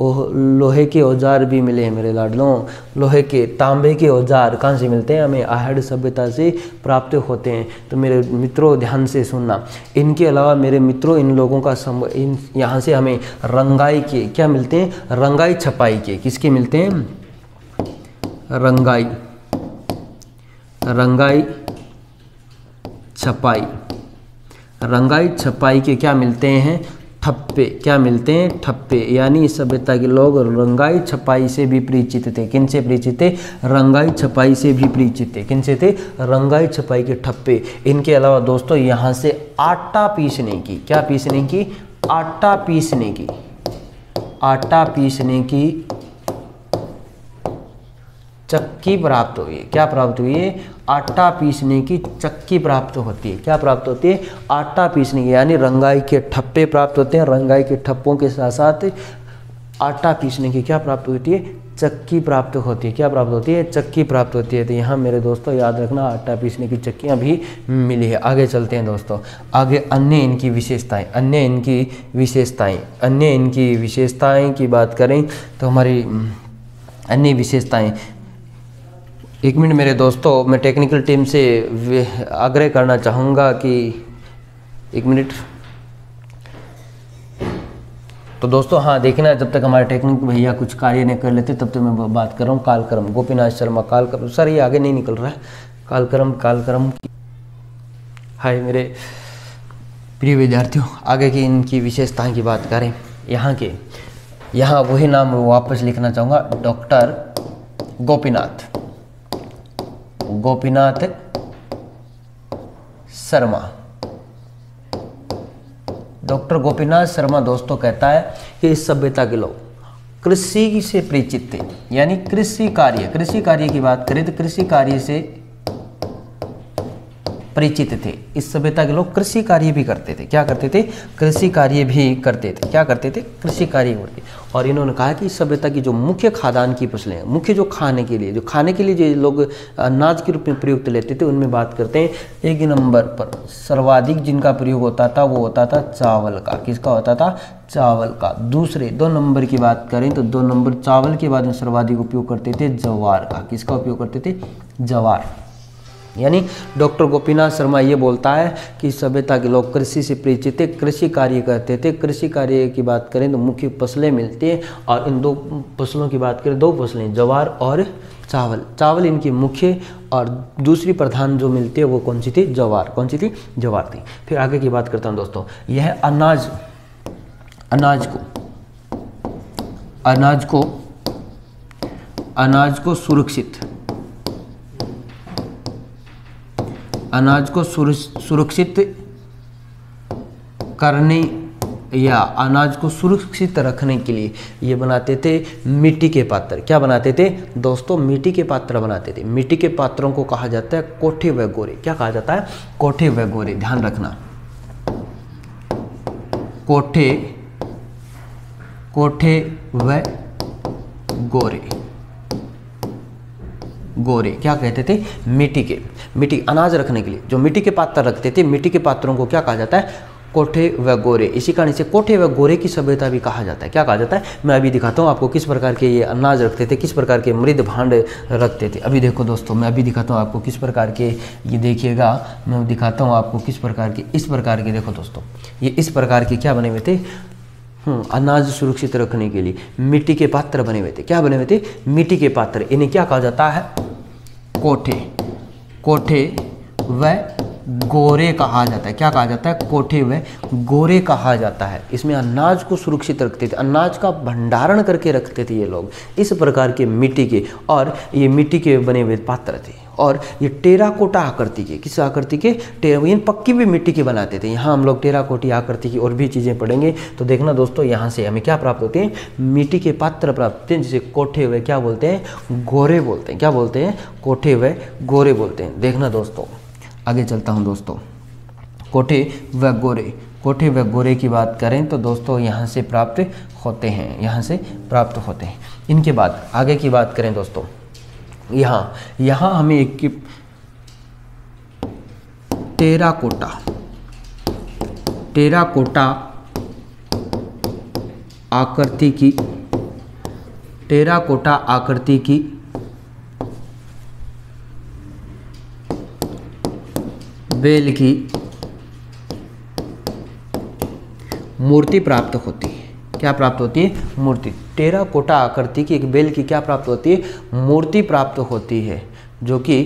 ओह, लोहे के औजार भी मिले हैं मेरे लाडलों। लोहे के, तांबे के औजार कहाँ से मिलते हैं? हमें आहड़ सभ्यता से प्राप्त होते हैं। तो मेरे मित्रों ध्यान से सुनना। इनके अलावा मेरे मित्रों इन लोगों का यहाँ से हमें रंगाई के क्या मिलते हैं? रंगाई छपाई के, किसके मिलते हैं? रंगाई छपाई के क्या मिलते हैं? ठप्पे। क्या मिलते हैं? ठप्पे। यानी इस सभ्यता के लोग रंगाई छपाई से भी परिचित थे। किन से परिचित थे? रंगाई छपाई से भी परिचित थे। किन से थे? रंगाई छपाई के ठप्पे। इनके अलावा दोस्तों यहाँ से आटा पीसने की, क्या पीसने की? आटा पीसने की चक्की प्राप्त हुई है। क्या प्राप्त हुई है? आटा पीसने की चक्की प्राप्त होती है। क्या प्राप्त होती है? आटा पीसने की, यानी रंगाई के ठप्पे प्राप्त होते हैं। रंगाई के ठप्पों के साथ साथ आटा पीसने की क्या प्राप्त होती है? चक्की प्राप्त होती है। क्या प्राप्त होती है? चक्की प्राप्त होती है। तो यहाँ मेरे दोस्तों याद रखना, आटा पीसने की चक्कियाँ भी मिली है। आगे चलते हैं दोस्तों, आगे अन्य इनकी विशेषताएँ की बात करें तो हमारी अन्य विशेषताएँ। एक मिनट मेरे दोस्तों, मैं टेक्निकल टीम से आग्रह करना चाहूँगा कि एक मिनट। तो दोस्तों हाँ देखना, जब तक हमारे टेक्निक भैया कुछ कार्य नहीं कर लेते तब तक मैं बात कर रहा हूँ। कालक्रम, गोपीनाथ शर्मा कालक्रम। सर ये आगे नहीं निकल रहा है। कालक्रम हाय मेरे प्रिय विद्यार्थियों, आगे की इनकी विशेषताएँ की बात करें, यहाँ वही नाम वापस लिखना चाहूँगा, डॉक्टर गोपीनाथ शर्मा। डॉक्टर गोपीनाथ शर्मा दोस्तों कहता है कि इस सभ्यता के लोग कृषि से परिचित थे, यानी कृषि कार्य की बात करें तो कृषि कार्य से परिचित थे। इस सभ्यता के लोग कृषि कार्य भी करते थे। क्या करते थे? कृषि कार्य भी करते थे। क्या करते थे? कृषि कार्य करते। और इन्होंने कहा कि इस सभ्यता की जो मुख्य खाद्यान्न की फसलें हैं, मुख्य जो खाने के लिए जो लोग अनाज के रूप में प्रयुक्त लेते थे, उनमें बात करते हैं। एक नंबर पर सर्वाधिक जिनका प्रयोग होता था वो होता था चावल का। किसका होता था? चावल का। दूसरे, 2 नंबर की बात करें तो 2 नंबर चावल के बाद में सर्वाधिक उपयोग करते थे जवार का। किसका उपयोग करते थे? जवार। यानी डॉक्टर गोपीनाथ शर्मा ये बोलता है कि सभ्यता के लोग कृषि से परिचित थे, कृषि कार्य करते थे। कृषि कार्य की बात करें तो मुख्य फसलें मिलती हैं और इन दो फसलों की बात करें, दो फसलें ज्वार और चावल, चावल इनकी मुख्य और दूसरी प्रधान जो मिलती है वो कौन सी थी, ज्वार। कौन सी थी, ज्वार थी। फिर आगे की बात करता हूँ दोस्तों, यह अनाज को सुरक्षित करने या अनाज को सुरक्षित रखने के लिए ये बनाते थे मिट्टी के पात्र। क्या बनाते थे दोस्तों, मिट्टी के पात्र बनाते थे। मिट्टी के पात्रों को कहा जाता है कोठे व गोरे। क्या कहा जाता है, कोठे व गोरे। ध्यान रखना, कोठे व गोरे क्या कहते थे, मिट्टी अनाज रखने के लिए जो मिट्टी के पात्र रखते थे, मिट्टी के पात्रों को क्या कहा जाता है, कोठे व गोरे। इसी कारण से कोठे व गोरे की सभ्यता भी कहा जाता है। क्या कहा जाता है, मैं अभी दिखाता हूँ आपको किस प्रकार के ये अनाज रखते थे, किस प्रकार के मृद भांड रखते थे। अभी देखो दोस्तों, मैं अभी दिखाता हूँ आपको किस प्रकार के, ये देखिएगा, मैं दिखाता हूँ आपको किस प्रकार के, इस प्रकार के। देखो दोस्तों, ये इस प्रकार के क्या बने हुए थे, अनाज सुरक्षित रखने के लिए मिट्टी के पात्र बने हुए थे। क्या बने हुए थे, मिट्टी के पात्र। इन्हें क्या कहा जाता है, कोठे व गोरे कहा जाता है। क्या कहा जाता है, कोठे व गोरे कहा जाता है। इसमें अनाज को सुरक्षित रखते थे, अनाज का भंडारण करके रखते थे ये लोग, इस प्रकार के मिट्टी के, और ये मिट्टी के बने हुए पात्र थे। और ये टेराकोटा आकृति के, किस आकृति के, पक्की भी मिट्टी के बनाते थे। यहाँ हम लोग टेराकोटी आकृति की और भी चीज़ें पढ़ेंगे। तो देखना दोस्तों, यहाँ से हमें क्या प्राप्त होते हैं, मिट्टी के पात्र प्राप्त होते हैं, जिसे कोठे व क्या बोलते हैं, गोरे बोलते हैं। क्या बोलते हैं, कोठे व गोरे बोलते हैं। देखना दोस्तों, आगे चलता हूं दोस्तों, कोठे व गोरे की बात करें तो दोस्तों यहां से प्राप्त होते हैं, यहां से प्राप्त होते हैं। इनके बाद आगे की बात करें दोस्तों, यहाँ हमें एक टेराकोटा आकृति की बेल की मूर्ति प्राप्त होती है। क्या प्राप्त होती है, मूर्ति। टेराकोटा आकृति की एक बेल की क्या प्राप्त होती है, मूर्ति प्राप्त होती है, जो कि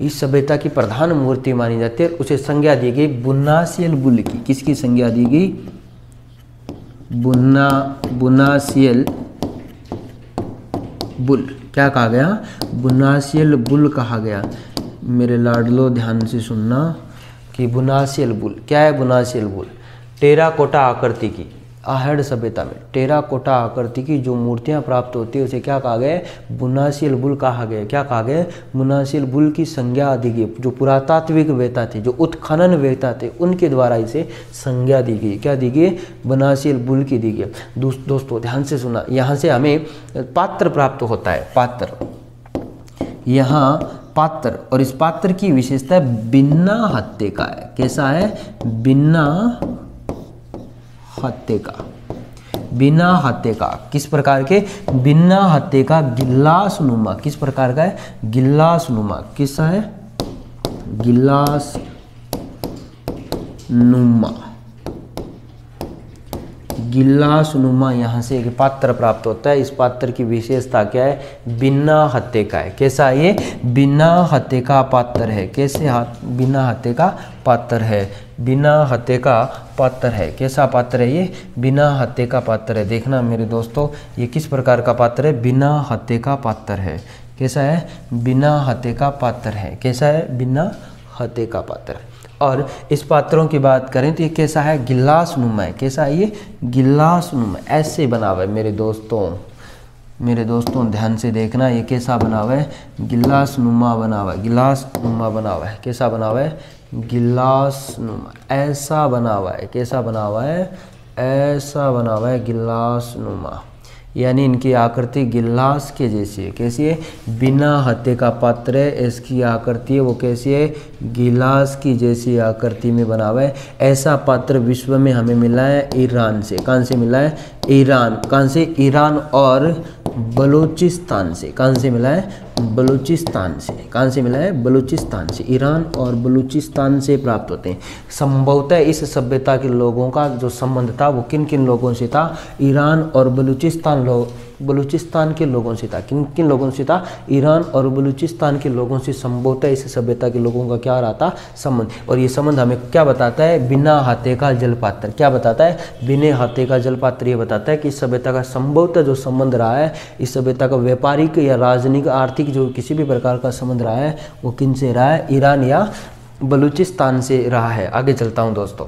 इस सभ्यता की प्रधान मूर्ति मानी जाती है। उसे संज्ञा दी गई बुनासिल बुल की। किसकी संज्ञा दी गई, बुनासिल बुल। क्या कहा गया, बुनासिल बुल कहा गया। मेरे लाडलो ध्यान से सुनना कि बुनासिल बुल क्या है, बुनासिल बुल टेराकोटा आकृति की। आहड़ सभ्यता में टेराकोटा आकृति की जो मूर्तियां प्राप्त होती है उसे क्या कहा गया है, बुनासिल बुल कहा गया। क्या कहा गया है, बुनासिल बुल की संज्ञा दी गई। जो पुरातात्विक वेता थे, जो उत्खनन वेता थे, उनके द्वारा इसे संज्ञा दी गई। क्या दी गई, बुनासिल बुल की दी गई। दोस्तों ध्यान से सुना, यहाँ से हमें पात्र प्राप्त होता है, पात्र। यहाँ पात्र, और इस पात्र की विशेषता बिना हत्ते का है। कैसा है, बिना हत्ते का। बिना हत्ते का किस प्रकार के, बिना हत्ते का गिलास नुमा। किस प्रकार का है, गिलास नुमा। किसा है, गिलास नुमा, गिलास नुमा। यहाँ से एक पात्र प्राप्त होता है। इस पात्र की विशेषता क्या है, बिना हत्ते का है। कैसा है ये, बिना हत्ते का पात्र है। कैसे, बिना हत्ते का पात्र है, बिना हत्ते का पात्र है। कैसा पात्र है ये, बिना हत्ते का पात्र है। देखना मेरे दोस्तों, ये किस प्रकार का पात्र है, बिना हत्ते का पात्र है। कैसा है, बिना हत्ते का पात्र है। कैसा है, बिना हत्ते का पात्र। और इस पात्रों की बात करें तो ये कैसा है, गिलास नुमा है। कैसा है ये, गिलास नुमा। ऐसे बना हुआ है मेरे दोस्तों ध्यान से देखना, ये कैसा बना हुआ है, गिलास नुमा बना हुआ है। गिलास नुमा बना हुआ है, कैसा बना हुआ है, गिलास नुमा। ऐसा बना हुआ है, कैसा बना हुआ है, ऐसा बना हुआ है, गिलास नुमा। यानी इनकी आकृति गिलास के जैसी है। कैसी है, बिना हत्ते का पात्र है, इसकी आकृति वो कैसी है, गिलास की जैसी आकृति में बना हुआ है। ऐसा पात्र विश्व में हमें मिला है ईरान से। कहाँ से मिला है, ईरान, कहाँ से? ईरान और बलूचिस्तान से। कहाँ से मिला है? बलूचिस्तान से। कहाँ से मिला है? बलूचिस्तान से। ईरान और बलूचिस्तान से प्राप्त होते हैं। संभवतः इस सभ्यता के लोगों का जो संबंध था वो किन किन लोगों से था? ईरान और बलूचिस्तान बलूचिस्तान के लोगों से था। किन किन लोगों से था? ईरान और बलूचिस्तान के लोगों से संभवतः इस सभ्यता के लोगों का क्या रहा था? संबंध। और ये संबंध हमें क्या बताता है? बिना हाथे का जलपात्र। क्या बताता है? बिना हाथे का जलपात्र। ये बताता है कि इस सभ्यता का संभवतः जो संबंध रहा है, इस सभ्यता का व्यापारिक या राजनीतिक आर्थिक जो किसी भी प्रकार का संबंध रहा है वो किन से रहा है? ईरान या बलूचिस्तान से रहा है। आगे चलता हूँ दोस्तों,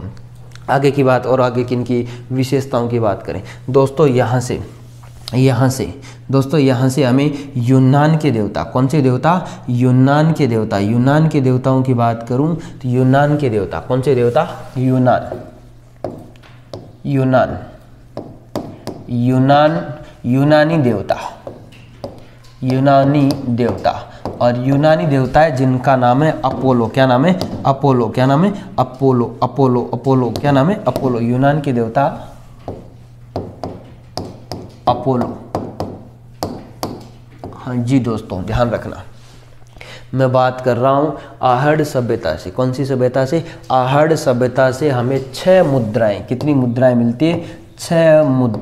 आगे की बात और आगे किन की विशेषताओं की बात करें दोस्तों। यहाँ से हमें यूनान के देवता, कौन से देवता? यूनान के देवता। यूनान के देवताओं की बात करूं तो यूनान के देवता कौन से देवता? यूनानी देवता। और यूनानी देवता है जिनका नाम है अपोलो। क्या नाम है? अपोलो। क्या नाम है? अपोलो। अपोलो अपोलो क्या नाम है? अपोलो। यूनान के देवता अपोलो। हाँ जी दोस्तों, ध्यान रखना, मैं बात कर रहा हूँ आहड़ सभ्यता से। कौन सी सभ्यता से? आहड़ सभ्यता से हमें 6 मुद्राएं, कितनी मुद्राएं मिलती है? 6 मुद्राएं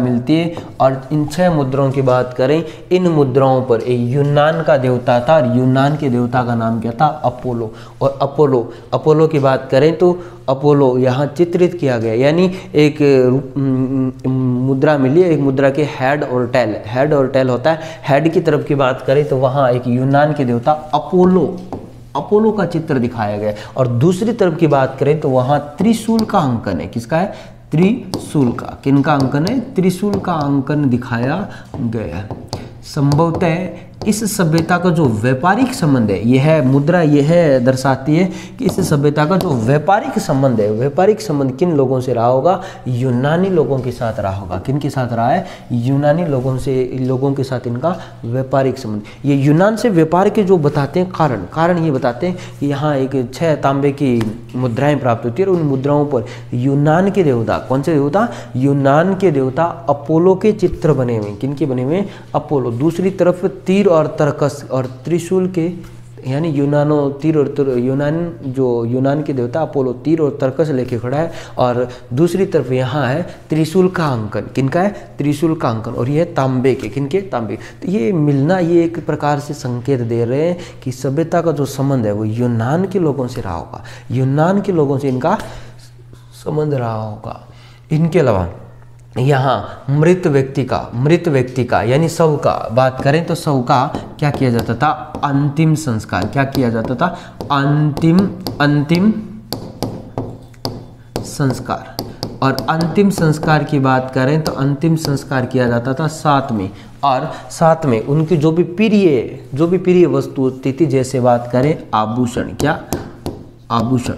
मिलती है। और इन 6 मुद्राओं की बात करें, इन मुद्राओं पर यूनान का देवता था और यूनान के देवता का नाम क्या था? अपोलो। और अपोलो की बात करें तो अपोलो यहाँ चित्रित किया गया, यानी एक मुद्रा मिली, एक मुद्रा के हेड और टेल, हेड और टेल होता है। हेड की तरफ की बात करें तो वहाँ एक यूनान के देवता अपोलो का चित्र दिखाया गया। और दूसरी तरफ की बात करें तो वहाँ त्रिशूल का अंकन है। किसका है? त्रिशूल का। किनका अंकन है? त्रिशूल का अंकन दिखाया गया है। संभवतः इस सभ्यता का जो व्यापारिक संबंध है, यह है मुद्रा, यह दर्शाती है कि इस सभ्यता का जो व्यापारिक संबंध है, व्यापारिक संबंध किन लोगों से रहा होगा? यूनानी लोगों के साथ रहा होगा। किन के साथ रहा है? यूनानी लोगों के साथ इनका व्यापारिक संबंध। ये यूनान से व्यापार के जो बताते हैं कारण ये बताते हैं कि यहाँ एक 6 तांबे की मुद्राएँ प्राप्त होती है और उन मुद्राओं पर यूनान के देवता, कौन से देवता? यूनान के देवता अपोलो के चित्र बने हुए। किन के बने हुए? अपोलो। दूसरी तरफ तीर और तरकस और त्रिशूल के, यानी यूनान के देवता अपोलो तीर और तरकस लेके खड़ा है। और दूसरी तरफ यहाँ है त्रिशूल का अंकन। किनका है? त्रिशूल का अंकन। और ये तांबे के। किनके? तांबे। तो ये मिलना, ये एक प्रकार से संकेत दे रहे हैं कि सभ्यता का जो संबंध है वो यूनान के लोगों से रहा होगा, यूनान के लोगों से इनका संबंध रहा होगा। इनके अलावा यहाँ मृत व्यक्ति का यानी शव का बात करें तो शव का क्या किया जाता था? अंतिम संस्कार। क्या किया जाता था? अंतिम संस्कार। और अंतिम संस्कार की बात करें तो अंतिम संस्कार किया जाता था 7 में। और 7 में उनकी जो भी प्रिय वस्तु होती थी, जैसे बात करें आभूषण, क्या? आभूषण।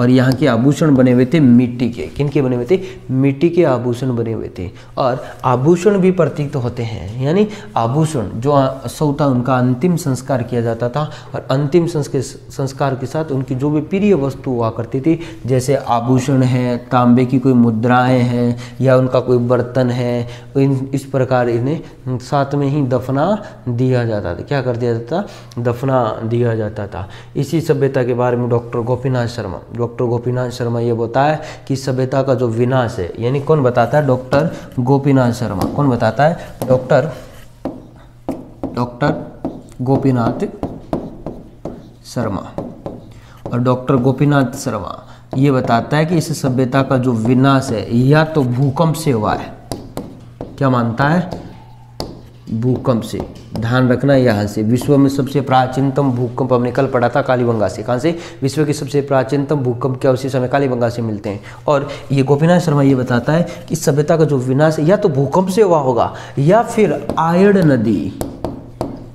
और यहाँ के आभूषण बने हुए थे मिट्टी के। किनके बने हुए थे? मिट्टी के आभूषण बने हुए थे। और आभूषण भी प्रतीक होते हैं, यानी आभूषण जो शव था उनका अंतिम संस्कार किया जाता था। और अंतिम संस्कार के साथ उनकी जो भी प्रिय वस्तु हुआ करती थी, जैसे आभूषण है, तांबे की कोई मुद्राएँ हैं या उनका कोई बर्तन है, इस प्रकार इन्हें साथ में ही दफना दिया जाता था। क्या कर दिया जाता था? दफना दिया जाता था। इसी सभ्यता के बारे में डॉक्टर गोपीनाथ शर्मा ये बताता है कि सभ्यता का जो विनाश है, यानी कौन बताता है? डॉक्टर गोपीनाथ शर्मा। कौन बताता है? डॉक्टर गोपीनाथ शर्मा। और डॉक्टर गोपीनाथ शर्मा ये बताता है कि इस सभ्यता का जो विनाश है या तो भूकंप से हुआ है। क्या मानता है? भूकंप से। ध्यान रखना, यहाँ से विश्व में सबसे प्राचीनतम भूकंप हमने कल पढ़ा था कालीबंगा से। कहाँ से? विश्व के सबसे प्राचीनतम भूकंप क्या उसी समय कालीबंगा से मिलते हैं। और ये गोपीनाथ शर्मा ये बताता है कि सभ्यता का जो विनाश या तो भूकंप से हुआ होगा या फिर आयड़ नदी,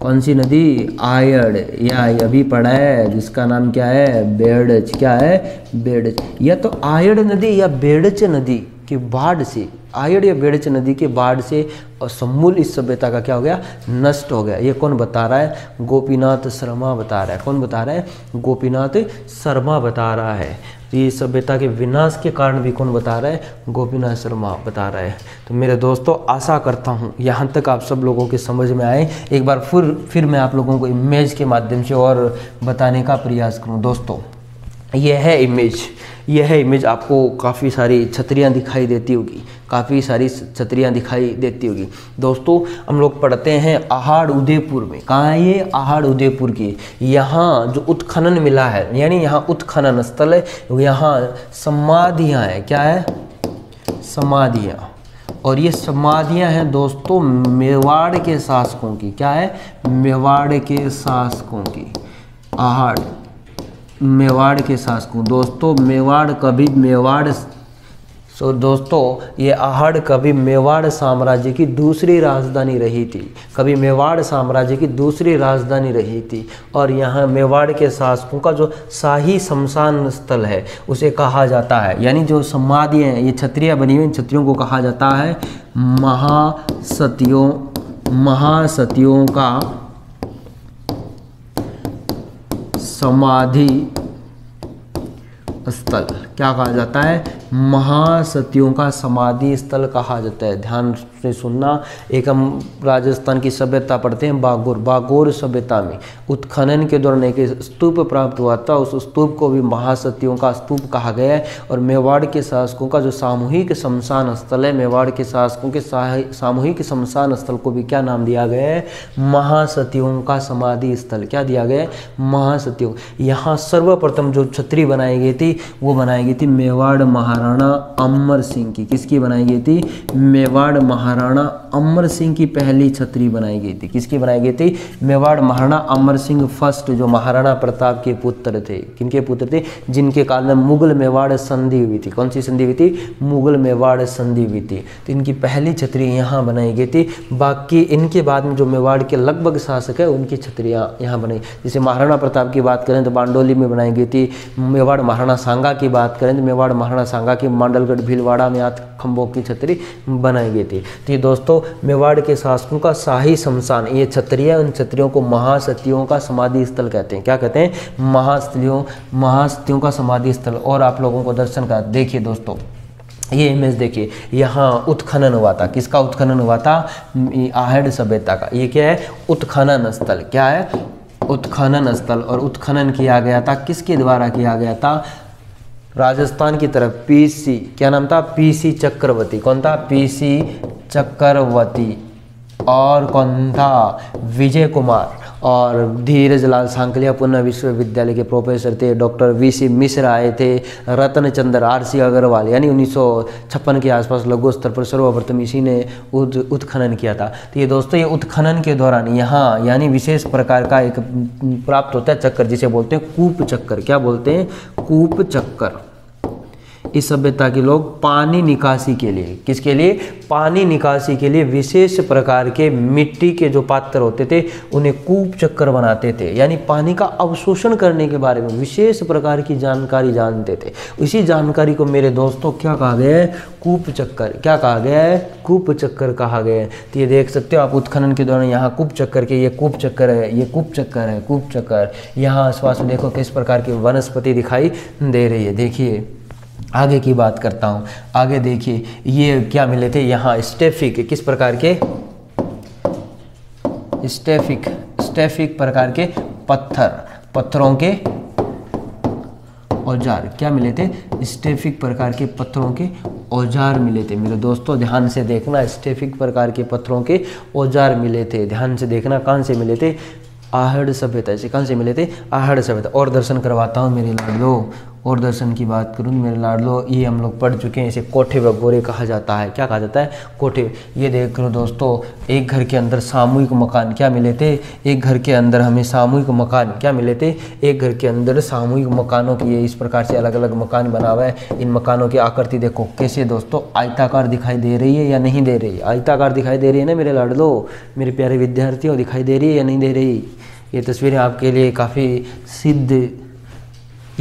कौन सी नदी? आयड़, या अभी पढ़ा है जिसका नाम क्या है? बेड़च। क्या है? बेड़च। या तो आयड़ नदी या बेड़च नदी की बाढ़ से आयड़ या बेड़च नदी के बाढ़ से और समूल इस सभ्यता का क्या हो गया, नष्ट हो गया। ये कौन बता रहा है? गोपीनाथ शर्मा बता रहा है। कौन बता रहा है? गोपीनाथ शर्मा बता रहा है। तो ये सभ्यता के विनाश के कारण भी कौन बता रहा है? गोपीनाथ शर्मा बता रहा है। तो मेरे दोस्तों आशा करता हूँ यहाँ तक आप सब लोगों के समझ में आए। एक बार फिर मैं आप लोगों को इमेज के माध्यम से और बताने का प्रयास करूँ। दोस्तों यह है इमेज आपको काफ़ी सारी छतरियाँ दिखाई देती होगी, दोस्तों हम लोग पढ़ते हैं आहड़ उदयपुर में। कहाँ है ये? आहड़ उदयपुर की। यहाँ जो उत्खनन मिला है, यानी यहाँ उत्खनन स्थल है, यहाँ समाधियाँ हैं। क्या है? समाधियाँ। और ये समाधियाँ हैं दोस्तों मेवाड़ के शासकों की। क्या है? मेवाड़ के शासकों की। आहड़ मेवाड़ के शासकों। दोस्तों ये आहड़ कभी मेवाड़ साम्राज्य की दूसरी राजधानी रही थी, और यहाँ मेवाड़ के शासकों का जो शाही शमशान स्थल है उसे कहा जाता है, यानी जो समाधियाँ हैं, ये छतरियाँ बनी हुई, इन छतरियों को कहा जाता है महासतियों का समाधि स्थल। क्या कहा जाता है? महासतियों का समाधि स्थल कहा जाता है। ध्यान से सुनना। एक हम राजस्थान की सभ्यता पढ़ते हैं बागोर सभ्यता में उत्खनन के दौरान एक स्तूप प्राप्त हुआ था, उस स्तूप को भी महासतियों का स्तूप कहा गया है। और मेवाड़ के शासकों का जो सामूहिक शमशान स्थल है, मेवाड़ के शासकों के सामूहिक शमशान स्थल को भी क्या नाम दिया गया है? महासतियों का समाधि स्थल। क्या दिया गया है? महासतियों। यहाँ सर्वप्रथम जो छतरी बनाई गई थी वो बनाई गई थी मेवाड़ महाराणा अमर सिंह की। किसकी बनाई गई थी? मेवाड़ महाराणा अमर सिंह की पहली छतरी बनाई गई थी। किसकी बनाई गई थी? मेवाड़ महाराणा अमर सिंह फर्स्ट, जो महाराणा प्रताप के पुत्र थे। किनके पुत्र थे? जिनके काल में मुगल मेवाड़ संधि हुई थी। कौन सी संधि हुई थी? मुगल मेवाड़ संधि हुई थी। तो इनकी पहली छतरी यहाँ बनाई गई थी। बाकी इनके बाद में जो मेवाड़ के लगभग शासक है उनकी छतरियाँ यहाँ बनाई। जैसे महाराणा प्रताप की बात करें तो बांडोली में बनाई गई थी। मेवाड़ महाराणा सांगा की बात करें तो मेवाड़ महाराणा सांगा की मांडलगढ़ भीलवाड़ा में 8 खंभों की छतरी बनाई गई थी। तो ये दोस्तों मेवाड़ के शासकों का शाही शमशान, ये छतरियाँ, उन छतरियों को महासतियों का समाधि स्थल कहते हैं। क्या कहते हैं? महासतियों का समाधि स्थल। और आप लोगों को दर्शन का देखिए दोस्तों, ये इमेज देखिए, यहाँ उत्खनन हुआ था। किसका उत्खनन हुआ था? आहड़ सभ्यता का। ये क्या है? उत्खनन स्थल। क्या है? उत्खनन स्थल। और उत्खनन किया गया था, किसके द्वारा किया गया था? राजस्थान की तरफ पीसी, क्या नाम था? पीसी चक्रवर्ती। कौन था? पीसी चक्रवर्ती। और कौन था? विजय कुमार। और धीरजलाल सांकलिया पुणे विश्वविद्यालय के प्रोफेसर थे। डॉक्टर वीसी मिश्र आए थे। रतन चंद्र अग्रवाल, यानी 1956 के आसपास लघु स्तर पर सर्वप्रथम इसी ने उत्खनन किया था। तो ये दोस्तों ये उत्खनन के दौरान यहाँ यानी विशेष प्रकार का एक प्राप्त होता है चक्कर, जिसे बोलते हैं कूपचक्कर। क्या बोलते हैं? कूपचक्कर। इस सभ्यता के लोग पानी निकासी के लिए, किसके लिए? पानी निकासी के लिए विशेष प्रकार के मिट्टी के जो पात्र होते थे उन्हें कूपचक्कर बनाते थे, यानी पानी का अवशोषण करने के बारे में विशेष प्रकार की जानकारी जानते थे। इसी जानकारी को मेरे दोस्तों क्या कहा गया है? कूपचक्कर। क्या कहा गया है? कूपचक्कर कहा गया है। तो ये देख सकते हो आप उत्खनन के दौरान यहाँ कूपचक्कर के, ये कूपचक्कर है। यहाँ आसपास में देखो किस प्रकार की वनस्पति दिखाई दे रही है। देखिए आगे की बात करता हूँ। आगे देखिए ये क्या मिले थे यहाँ? स्टेफिक। किस प्रकार के? स्टेफिक प्रकार के पत्थरों के औजार। क्या मिले थे? स्टेफिक प्रकार के पत्थरों के औजार मिले थे। मेरे दोस्तों ध्यान से देखना, स्टेफिक प्रकार के पत्थरों के औजार मिले थे। ध्यान से देखना कहाँ से मिले थे? आहड़ सभ्यता। इसे कहाँ से मिले थे? आहड़ सभ्यता। और दर्शन करवाता हूँ मेरे लाडलो। और दर्शन की बात करूँ मेरे लाडलो, ये हम लोग पढ़ चुके हैं, इसे कोठे व गोरे कहा जाता है। क्या कहा जाता है? कोठे। ये देख लो दोस्तों, एक घर के अंदर सामूहिक मकान क्या मिले थे? एक घर के अंदर सामूहिक मकानों की, ये इस प्रकार से अलग अलग मकान बना हुआ है। इन मकानों की आकृति देखो कैसे दोस्तों आयताकार दिखाई दे रही है या नहीं दे रही? आयताकार दिखाई दे रही है ना मेरे लाडलो, मेरे प्यारे विद्यार्थियों, दिखाई दे रही है या नहीं दे रही? ये तस्वीरें आपके लिए काफ़ी सिद्ध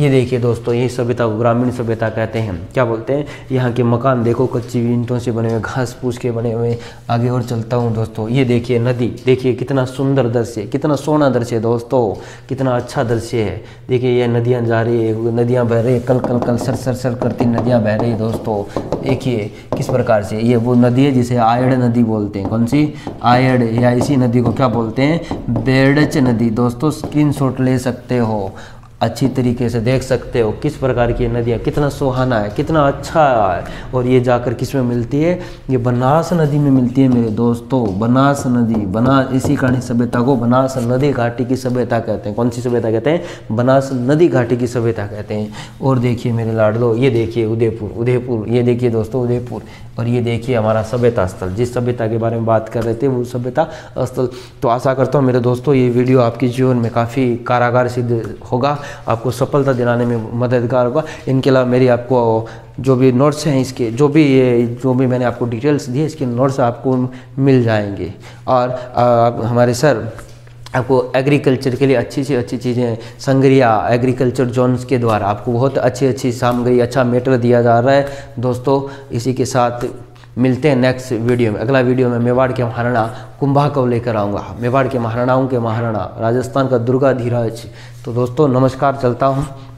ये देखिए दोस्तों, यही सभ्यता को ग्रामीण सभ्यता कहते हैं। क्या बोलते हैं, यहाँ के मकान देखो कच्ची ईंटों से बने हुए, घास फूस के बने हुए। आगे और चलता हूँ दोस्तों, ये देखिए नदी, देखिए कितना सुंदर दृश्य, कितना सोना दृश्य है दोस्तों, कितना अच्छा दृश्य है। देखिए ये नदियाँ जा रही है, नदियाँ बह रही है, कल कल कल सर सर सर करती नदियाँ बह रही है दोस्तों। देखिए किस प्रकार से, ये वो नदी है जिसे आयड़ नदी बोलते हैं। कौन सी? आयड़। या इसी नदी को क्या बोलते हैं? बेड़च नदी। दोस्तों स्क्रीनशॉट ले सकते हो, अच्छी तरीके से देख सकते हो किस प्रकार की नदियाँ, कितना सुहाना है, कितना अच्छा है। और ये जाकर किस में मिलती है? ये बनास नदी में मिलती है मेरे दोस्तों, बनास नदी। बनास, इसी कारण सभ्यता को बनास नदी घाटी की सभ्यता कहते हैं। कौन सी सभ्यता कहते हैं? बनास नदी घाटी की सभ्यता कहते हैं। और देखिए मेरे लाडलो, ये देखिए उदयपुर, उदयपुर ये देखिए दोस्तों उदयपुर। और ये देखिए हमारा सभ्यता स्थल, जिस सभ्यता के बारे में बात कर रहे थे वो सभ्यता स्थल। तो आशा करता हूँ मेरे दोस्तों ये वीडियो आपके जीवन में काफ़ी कारागार सिद्ध होगा, आपको सफलता दिलाने में मददगार होगा। इनके अलावा मेरी आपको जो भी नोट्स हैं इसके, जो भी मैंने आपको डिटेल्स दी इसके नोट्स आपको मिल जाएंगे। और हमारे सर आपको एग्रीकल्चर के लिए अच्छी से अच्छी चीज़ें, संग्रिया एग्रीकल्चर जोन्स के द्वारा आपको बहुत अच्छी अच्छी सामग्री, अच्छा मेटर दिया जा रहा है दोस्तों। इसी के साथ मिलते हैं नेक्स्ट वीडियो में। अगला वीडियो में मेवाड़ के महाराणा कुंभा को लेकर आऊँगा, मेवाड़ के महाराणाओं के महाराणा, राजस्थान का दुर्गा धीराज। तो दोस्तों नमस्कार, चलता हूँ।